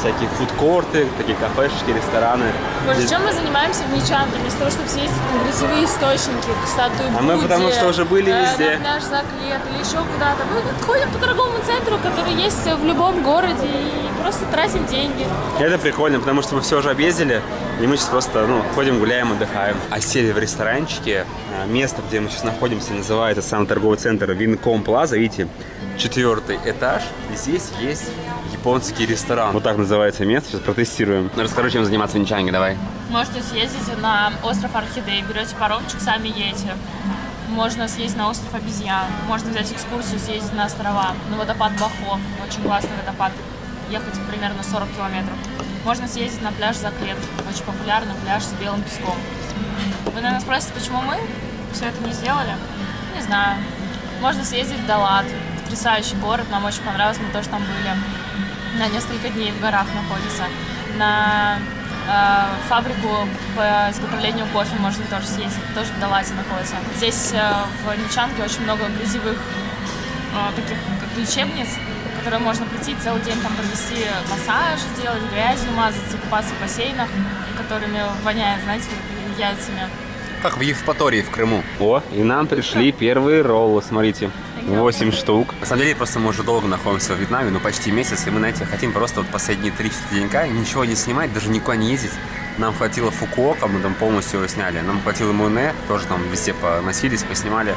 Всякие фудкорты, такие кафешечки, рестораны. Боже, здесь... чем мы занимаемся в Нячанге? Вместо того, чтобы съездить на грязевые источники, к статуе Будды. А мы потому что уже были везде. На пляж Заклет или еще куда-то. Мы ходим по торговому центру, который есть в любом городе, и просто тратим деньги. Это прикольно, потому что мы все уже объездили, и мы сейчас просто ходим, гуляем, отдыхаем. А сели в ресторанчике. Место, где мы сейчас находимся, называется сам торговый центр Винком Плаза. Видите, 4-й этаж. И здесь есть японский ресторан. Вот так называется место. Сейчас протестируем. Расскажи, чем заниматься в Нячанге, давай. Можете съездить на остров Орхидей. Берете паромчик, сами едете. Можно съездить на остров Обезьян. Можно взять экскурсию, съездить на острова. На водопад Бахо. Очень классный водопад. Ехать примерно 40 километров. Можно съездить на пляж Заклет. Очень популярный пляж с белым песком. Вы, наверное, спросите, почему мы все это не сделали? Не знаю. Можно съездить в Далат. Потрясающий город, нам очень понравилось, мы тоже там были. На несколько дней в горах находится. На фабрику по изготовлению кофе можно тоже съездить, тоже в Далате находится. Здесь в Нячанге очень много грязевых таких как лечебниц, в которые можно прийти целый день там провести массаж, делать грязью, мазаться, купаться в бассейнах, которыми воняет, знаете, яйцами. Как в Евпатории в Крыму. О, и нам пришли первые роллы, смотрите. 8 штук. На самом деле, просто мы уже долго находимся в Вьетнаме, ну почти месяц, и мы, знаете, хотим просто вот последние 3-4 денька ничего не снимать, даже никуда не ездить. Нам хватило Фукуока, мы там полностью его сняли. Нам хватило Муйне, тоже там везде поносились, поснимали.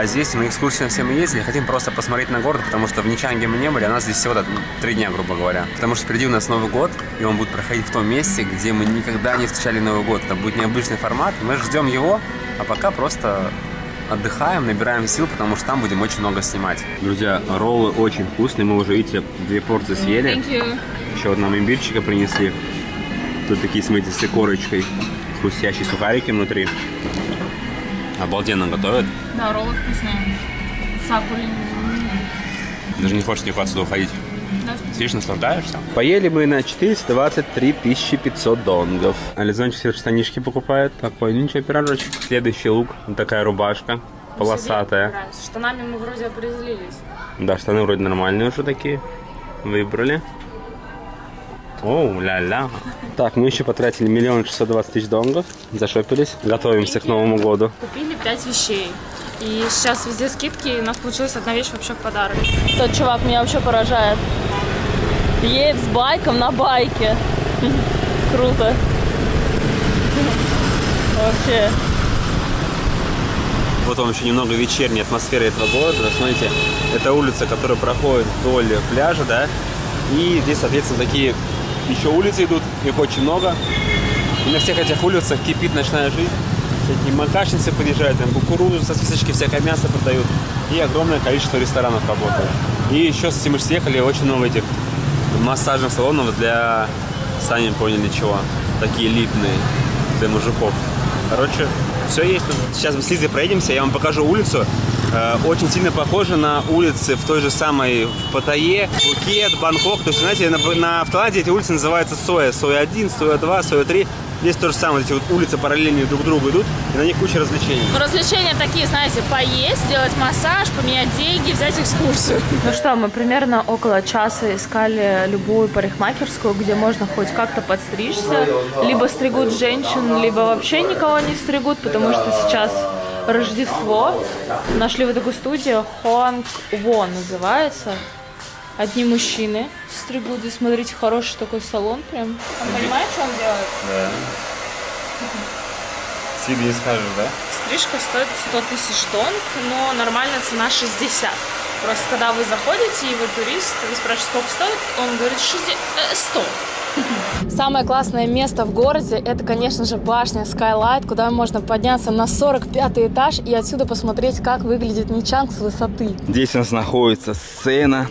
А здесь на экскурсию все мы ездили, хотим просто посмотреть на город, потому что в Нячанге мы не были, а нас здесь всего 3 дня, грубо говоря. Потому что впереди у нас Новый год, и он будет проходить в том месте, где мы никогда не встречали Новый год. Это будет необычный формат, мы ждем его, а пока просто отдыхаем, набираем сил, потому что там будем очень много снимать. Друзья, роллы очень вкусные, мы уже, видите, 2 порции съели. Еще нам имбирчика принесли. Тут такие, смотрите, с корочкой, хрустящие сухарики внутри. Обалденно готовят. Да, роллы вкусные. Сакули. Даже не хочешь никуда отсюда уходить. Да. Сидишь, наслаждаешься. Поели мы на 423 500 донгов. Ализончик себе штанишки покупает. Такой, ничего, пирожочек. Следующий лук. Вот такая рубашка. Полосатая. С штанами мы вроде определились. Да, штаны вроде нормальные уже такие. Выбрали. Оу, ля-ля. Так, мы еще потратили 1 620 000 донгов, зашопились, готовимся к Новому году. Купили 5 вещей, и сейчас везде скидки, и у нас получилась одна вещь вообще в подарок. Тот чувак меня вообще поражает. Едет с байком на байке. Круто. Вообще. Вот он еще немного вечерней атмосферы этого города. Смотрите, это улица, которая проходит вдоль пляжа, да? И здесь, соответственно, такие... Еще улицы идут, их очень много. И на всех этих улицах кипит ночная жизнь. Всякие макашницы подъезжают, там кукурузу, сосисочки, всякое мясо продают. И огромное количество ресторанов работает. И еще, если мы съехали, очень много этих массажных салонов для, сами поняли, чего. Такие элитные, для мужиков. Короче, все есть. Сейчас мы с Лизой проедемся, я вам покажу улицу. Очень сильно похоже на улицы в той же самой, в Паттайе, Пхукет, Бангкок. То есть, знаете, в Таиланде эти улицы называются Соя. Соя-1, Соя-2, Соя-3. Здесь то же самое, эти вот улицы параллельные друг к другу идут, и на них куча развлечений. Ну, развлечения такие, знаете, поесть, сделать массаж, поменять деньги, взять экскурсию. Ну что, мы примерно около часа искали любую парикмахерскую, где можно хоть как-то подстричься. Либо стригут женщин, либо вообще никого не стригут, потому что сейчас... Рождество. Нашли вот такую студию, Хуанг Вон называется. Одни мужчины стригут. Здесь, смотрите, хороший такой салон прям. Он понимает, что он делает? Да. Тебе не скажешь, да? Стрижка стоит 100 000 донг, но нормальная цена 60. Просто когда вы заходите, и вы турист, вы спрашиваете, сколько стоит, он говорит 100. Самое классное место в городе – это, конечно же, башня Skylight, куда можно подняться на 45 этаж и отсюда посмотреть, как выглядит Нячанг с высоты. Здесь у нас находится сцена,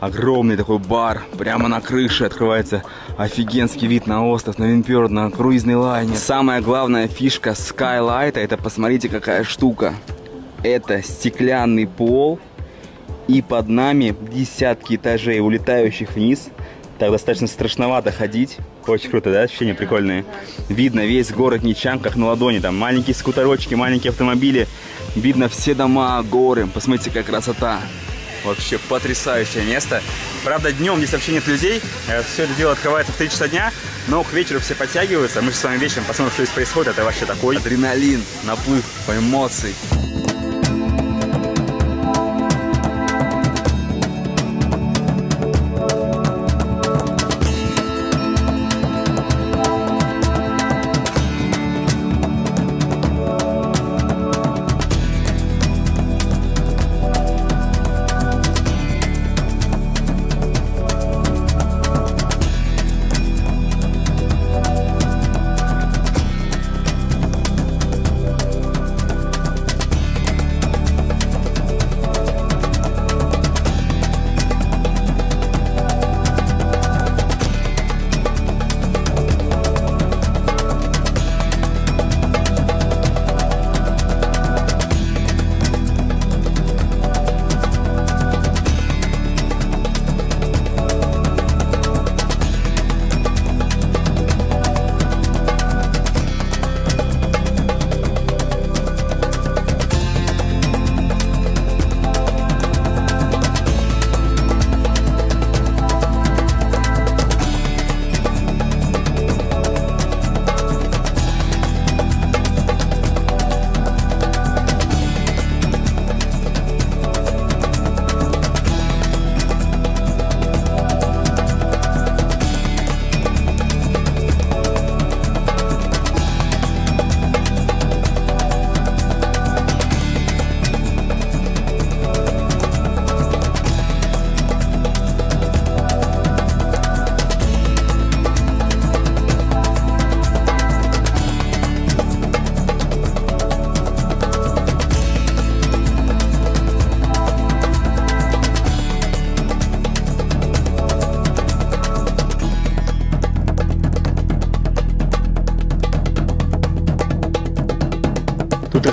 огромный такой бар, прямо на крыше открывается офигенский вид на остров, на Vinpearl, на круизный лайнер. Самая главная фишка Skylight – это, посмотрите, какая штука. Это стеклянный пол, и под нами десятки этажей, улетающих вниз. Так достаточно страшновато ходить. Очень круто, да? Ощущения прикольные. Видно весь город Нячанг как на ладони. Там маленькие скутерочки, маленькие автомобили. Видно все дома, горы. Посмотрите, какая красота. Вообще потрясающее место. Правда, днем здесь вообще нет людей. Все это дело открывается в 3 часа дня. Но к вечеру все подтягиваются. Мы же с вами вечером посмотрим, что здесь происходит. Это вообще такой адреналин, наплыв эмоций.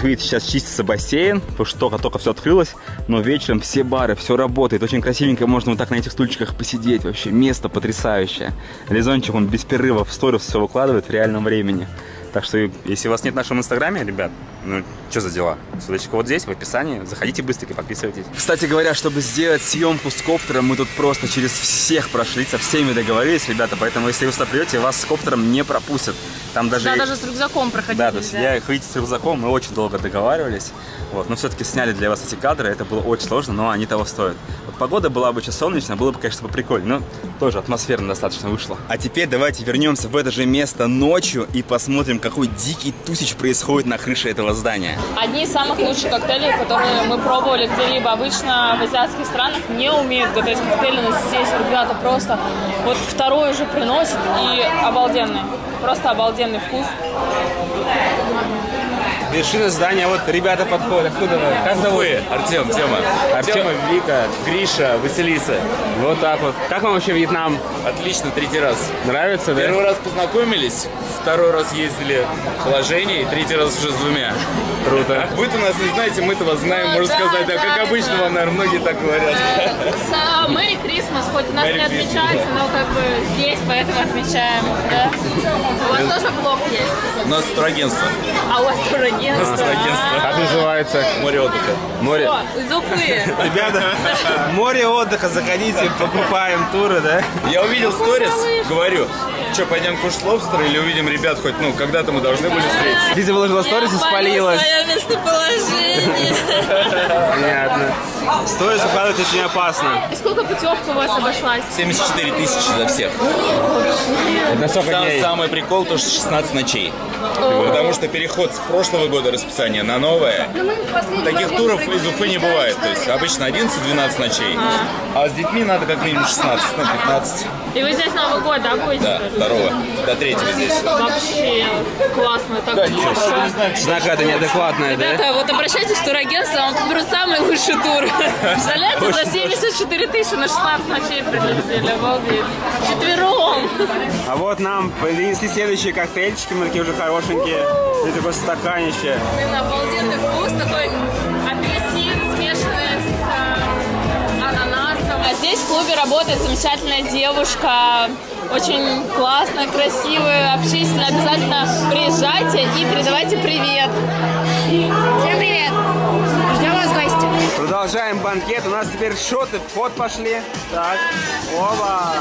Как видите, сейчас чистится бассейн, потому что только все открылось, но вечером все бары, все работает, очень красивенько можно вот так на этих стульчиках посидеть, вообще место потрясающее. Лизончик, он без перерыва в сторис все выкладывает в реальном времени. Так что, если вас нет в нашем инстаграме, ребят, ну, что за дела? Ссылочка вот здесь, в описании. Заходите быстренько, подписывайтесь. Кстати говоря, чтобы сделать съемку с коптером, мы тут просто через всех прошли, со всеми договорились, ребята. Поэтому, если вы сопрете, вас с коптером не пропустят. Там даже... Да, даже с рюкзаком проходили. Да, то есть я их видел с рюкзаком, мы очень долго договаривались. Вот. Но все-таки сняли для вас эти кадры, это было очень сложно, но они того стоят. Вот погода была бы сейчас солнечная, было бы, конечно, прикольно, но тоже атмосферно достаточно вышло. А теперь давайте вернемся в это же место ночью и посмотрим, какой дикий тусич происходит на крыше этого здания. Одни из самых лучших коктейлей, которые мы пробовали где-либо. Обычно в азиатских странах не умеют готовить коктейли, но здесь ребята просто вот второй уже приносят, и обалденный, просто обалденный вкус. Вершина здания, вот ребята подходят. Откуда вы? Как зовут? Артем, Тема. Артема, Вика, Гриша, Василиса. Вот так вот. Как вам вообще Вьетнам? Отлично, третий раз. Нравится, да? Первый раз познакомились, второй раз ездили в положении, и третий раз уже с двумя. Круто. Вы-то нас не знаете, мы-то вас знаем, ну, можно сказать. Да, как обычно, вам, наверное, многие так говорят. Merry Christmas, хоть у нас Merry не отмечается, но как бы здесь, поэтому отмечаем. Да? У вас тоже блог есть? У нас турагентство. А у вас турагентство? Как называется? Море отдыха. Море. Из Уфы. Ребята, море отдыха, заходите, покупаем туры, да? Я увидел сторис, говорю, что, пойдем кушать лобстер или увидим ребят хоть, ну, когда-то мы должны были встретиться. Лиза выложила сторис и спалилась. Свое местоположение. Понятно. Сторис укладывать очень опасно. И сколько путевка у вас обошлась? 74 000 за всех. Самый прикол, то что 16 ночей. Потому что переход с прошлого года расписания на новое. Таких туров из Уфы не бывает. То есть обычно 11-12 ночей. А с детьми надо как минимум 16 на 15. И вы здесь Новый год, да, будете? Да, 2-го, до 3-го здесь. Вообще классно, так круто. Цена-то неадекватная, да? Ребята, вот обращайтесь в турагентство, вам подберут самый лучший тур. Представляете, за 74 000 на 16 ночей прилетели, обалдеть. Четвером. А вот нам принесли следующие коктейльчики, мы такие уже хорошенькие. И такое стаканище. Обалденный вкус, такой апельсин, смешанный с ананасом. А здесь в клубе работает замечательная девушка. Очень классная, красивая, общительная. Обязательно приезжайте и передавайте привет. Всем привет. Ждем вас в гости. Продолжаем банкет. У нас теперь шоты. Вход пошли. Так. Оба.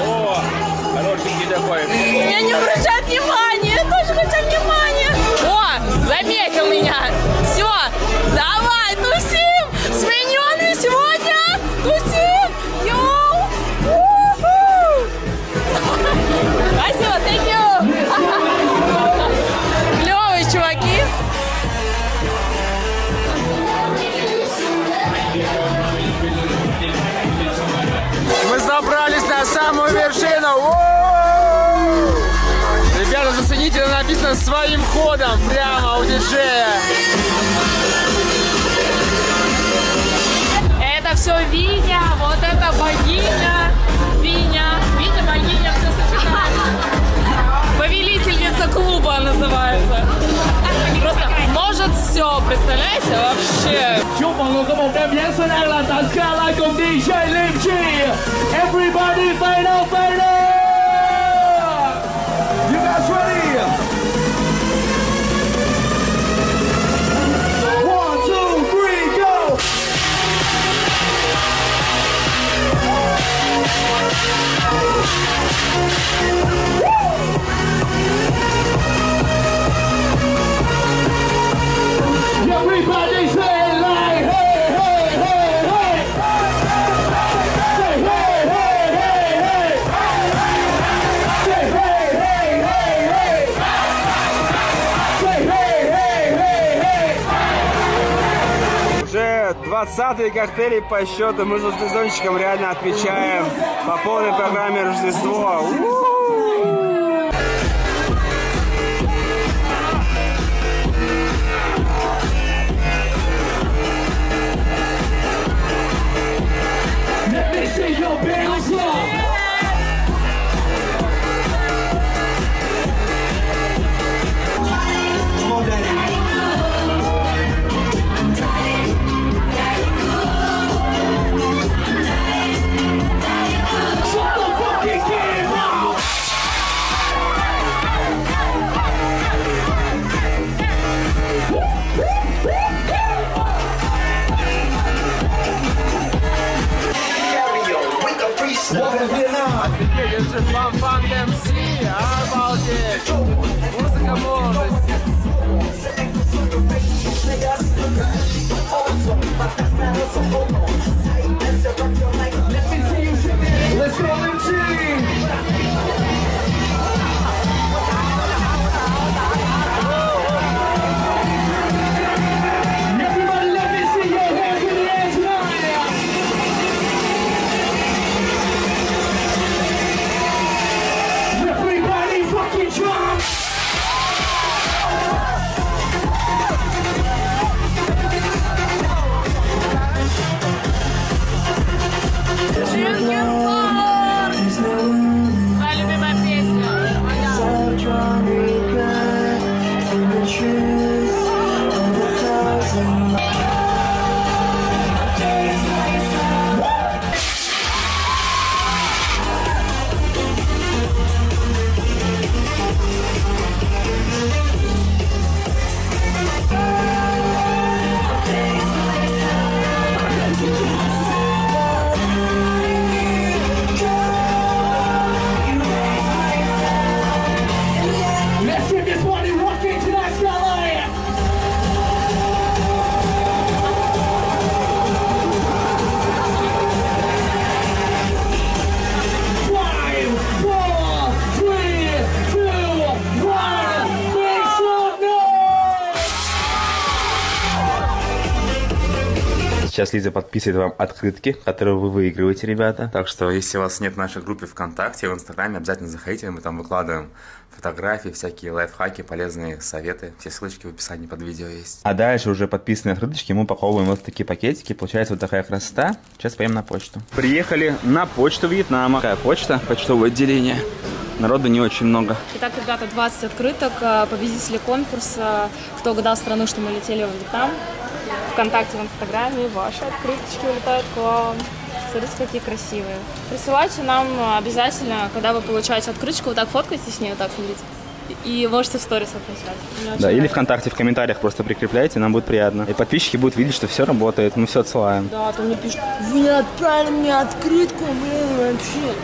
О, хорошенький такой. Меня не обращают внимания, я тоже хочу внимания. О, заметил меня. Все, давай, тусим. С миньонами сегодня тусим. Йоу. Спасибо, thank you. Клевые чуваки. Собрались на самую вершину. Ребята, зацените, написано своим ходом прямо у диджея. Это все Виня, вот это богиня. Виня, Виня, богиня, все сочетается. Повелительница клуба называется. Просто может все, представляете, вообще. Everybody final, final! You guys ready? Everybody say like, hey, hey, hey, hey. Say hey, hey, hey, hey. Say hey, hey, hey, hey. Say hey, hey, hey, hey. Уже 20-й коктейли по счету. Мы за Лизончиком реально отмечаем по полной программе Рождество. Может, вам фанк МС? Обалдеть! Музыка молодости! Let's go MT! Сейчас Лиза подписывает вам открытки, которые вы выигрываете, ребята. Так что, если вас нет в нашей группе ВКонтакте, в Инстаграме, обязательно заходите. Мы там выкладываем фотографии, всякие лайфхаки, полезные советы. Все ссылочки в описании под видео есть. А дальше уже подписанные открыточки мы упаковываем вот такие пакетики. Получается вот такая красота. Сейчас поедем на почту. Приехали на почту Вьетнама. Такая почта, почтовое отделение. Народу не очень много. Итак, ребята, 20 открыток. Победители конкурса. Кто угадал страну, что мы летели в Вьетнам. ВКонтакте, в Инстаграме, ваши открыточки улетают к вам. Смотрите, какие красивые. Присылайте нам обязательно, когда вы получаете открыточку, вот так фоткайтесь с ней, вот так смотрите. И можете в сторис отмечать. Да, или ВКонтакте, в комментариях просто прикрепляйте, нам будет приятно. И подписчики будут видеть, что все работает, мы все отсылаем. Да, там мне пишут, вы не отправили мне открытку, блин, вообще.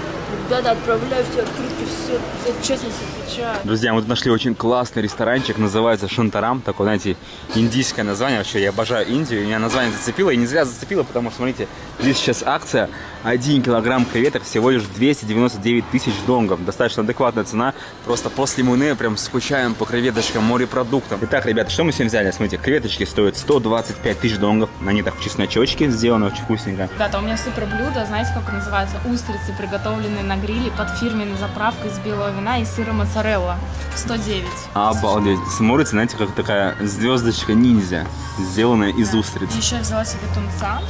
Ребята, отправляю все открытки, все честность отвечаю. Друзья, мы тут нашли очень классный ресторанчик, называется Шантарам. Такое, знаете, индийское название. Вообще, я обожаю Индию, меня название зацепило. И не зря зацепило, потому что, смотрите, здесь сейчас акция. 1 килограмм креветок всего лишь 299 тысяч донгов. Достаточно адекватная цена. Просто после Муйне прям скучаем по креветочкам, морепродуктам. Итак, ребята, что мы сегодня взяли? Смотрите, креветочки стоят 125 тысяч донгов. На них так в чесночочке сделано, очень вкусненько. Ребята, у меня супер блюдо, знаете, как называется? Устрицы, приготовленные на гриле под фирменной заправкой из белого вина и сыра моцарелла. 109. Обалдеть. Смотрите, знаете, как такая звездочка ниндзя, сделанная из устриц. Еще я взяла себе тунца.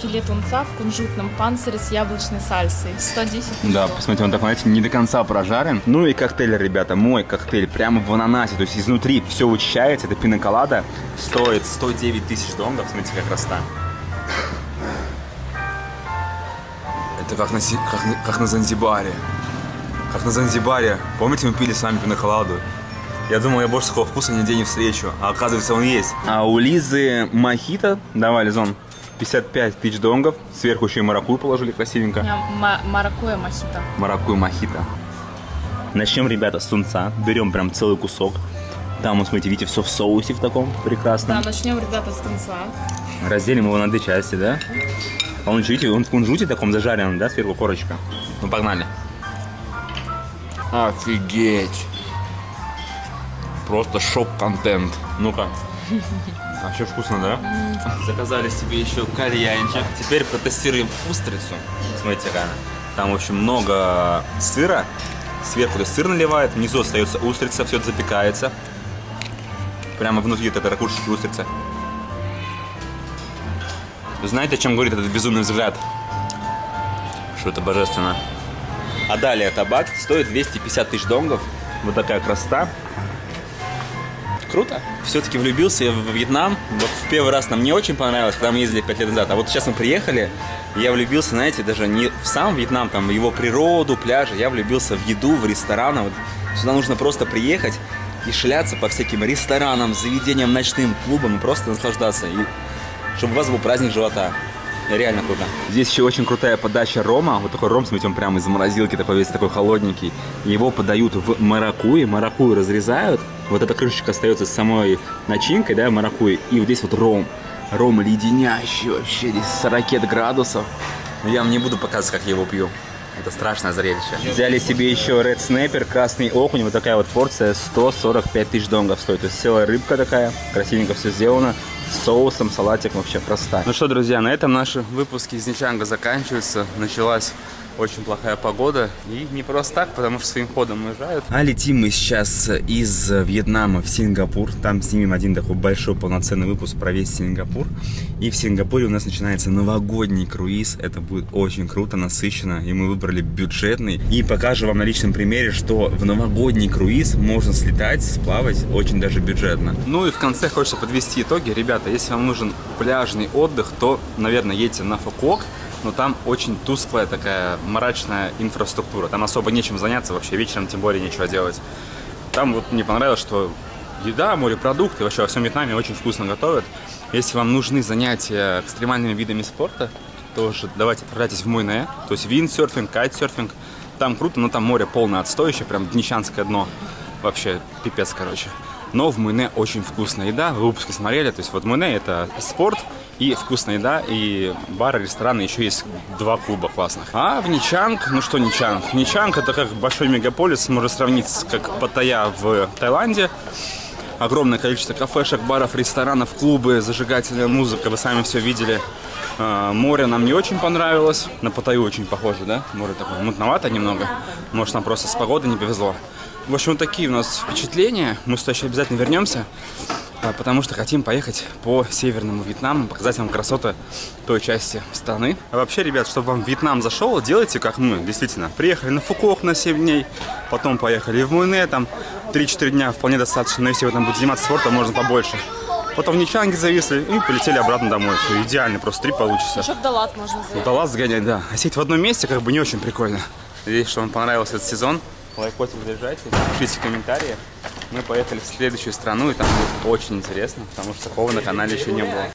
Филе тунца в кунжутном панцире с яблочной сальсой. 110. Да, посмотрите, он так, знаете, не до конца прожарен. Ну и коктейль, ребята, мой коктейль прямо в ананасе. То есть изнутри все очищается. Это пинаколада. Стоит 109 тысяч донгов. Смотрите, как красота. Это как на Занзибаре. Как на Занзибаре. Помните, мы пили с вами пинаколаду? Я думал, я больше такого вкуса нигде не встречу. А оказывается, он есть. А у Лизы мохито. Давай, Лизон. 55 тысяч донгов, сверху еще и маракуйю положили красивенько. Маракуйя мохито. Маракуйя мохито. Начнем, ребята, с тунца. Берем прям целый кусок. Там, вот, смотрите, видите, все в соусе в таком прекрасном. Да, начнем, ребята, с тунца. Разделим его на две части, да? А он, видите, он в кунжуте таком зажаренном, да, сверху корочка. Ну, погнали. Офигеть. Просто шок-контент. Ну-ка. А еще вкусно, да? Заказали себе еще кальянчик. Теперь протестируем устрицу. Смотрите, как она. Там, в общем, много сыра. Сверху сыр наливает, внизу остается устрица, все это запекается. Прямо внутри это ракушечки устрица. Вы знаете, о чем говорит этот безумный взгляд? Что это божественно. А далее табак стоит 250 тысяч донгов. Вот такая красота. Круто. Все-таки влюбился я в Вьетнам. В первый раз нам не очень понравилось, когда мы ездили 5 лет назад. А вот сейчас мы приехали, я влюбился, знаете, даже не в сам Вьетнам, там, его природу, пляжи. Я влюбился в еду, в рестораны. Вот сюда нужно просто приехать и шляться по всяким ресторанам, заведениям, ночным клубам и просто наслаждаться. И чтобы у вас был праздник живота. Реально круто. Здесь еще очень крутая подача рома. Вот такой ром, смотрите, он прямо из морозилки, такой весь такой холодненький. Его подают в маракуйи, маракуйи разрезают. Вот эта крышечка остается с самой начинкой, да, маракуйи. И вот здесь вот ром. Ром леденящий вообще, здесь 40 градусов. Но я вам не буду показывать, как я его пью. Это страшное зрелище. Взяли себе еще Red Snapper, красный окунь. Вот такая вот порция, 145 тысяч донгов стоит. То есть целая рыбка такая, красивенько все сделано. С соусом, салатиком, вообще просто. Ну что, друзья, на этом наши выпуски из Нячанга заканчиваются. Началась очень плохая погода. И не просто так, потому что своим ходом уезжают. А летим мы сейчас из Вьетнама в Сингапур. Там снимем один такой большой полноценный выпуск про весь Сингапур. И в Сингапуре у нас начинается новогодний круиз. Это будет очень круто, насыщенно. И мы выбрали бюджетный. И покажу вам на личном примере, что в новогодний круиз можно слетать, сплавать очень даже бюджетно. Ну и в конце хочется подвести итоги. Ребята, если вам нужен пляжный отдых, то, наверное, едьте на Фукуок. Но там очень тусклая такая мрачная инфраструктура. Там особо нечем заняться вообще, вечером тем более нечего делать. Там вот мне понравилось, что еда, морепродукты, вообще во всем Вьетнаме очень вкусно готовят. Если вам нужны занятия экстремальными видами спорта, тоже давайте отправляйтесь в Муйне. То есть виндсерфинг, кайтсерфинг. Там круто, но там море полное отстоящее, прям днищанское дно. Вообще пипец, короче. Но в Муйне очень вкусная еда, вы выпуски смотрели. То есть вот Муйне — это спорт и вкусная еда, и бары, рестораны, еще есть два клуба классных. А в Нячанг, ну что Нячанг? Нячанг — это как большой мегаполис, можно сравнить с как Паттайя в Таиланде. Огромное количество кафешек, баров, ресторанов, клубы, зажигательная музыка, вы сами все видели. Море нам не очень понравилось, на Паттайю очень похоже, да? Море такое мутновато немного, может нам просто с погодой не повезло. В общем, вот такие у нас впечатления, мы сюда еще обязательно вернемся, потому что хотим поехать по северному Вьетнаму, показать вам красоты той части страны. А вообще, ребят, чтобы вам Вьетнам зашел, делайте как мы, действительно. Приехали на Фукуок на 7 дней, потом поехали в Муйне, там 3-4 дня вполне достаточно, но если вы там будете заниматься спортом, можно побольше. Потом в Нячанге зависли и полетели обратно домой. Все, идеально, просто трип получится. Еще в Далат можно сгонять. В Далат сгонять, да. А сидеть в одном месте как бы не очень прикольно. Надеюсь, что вам понравился этот сезон. Лайкосик заряжайте, пишите комментарии. Мы поехали в следующую страну, и там будет очень интересно, потому что такого на канале еще не было.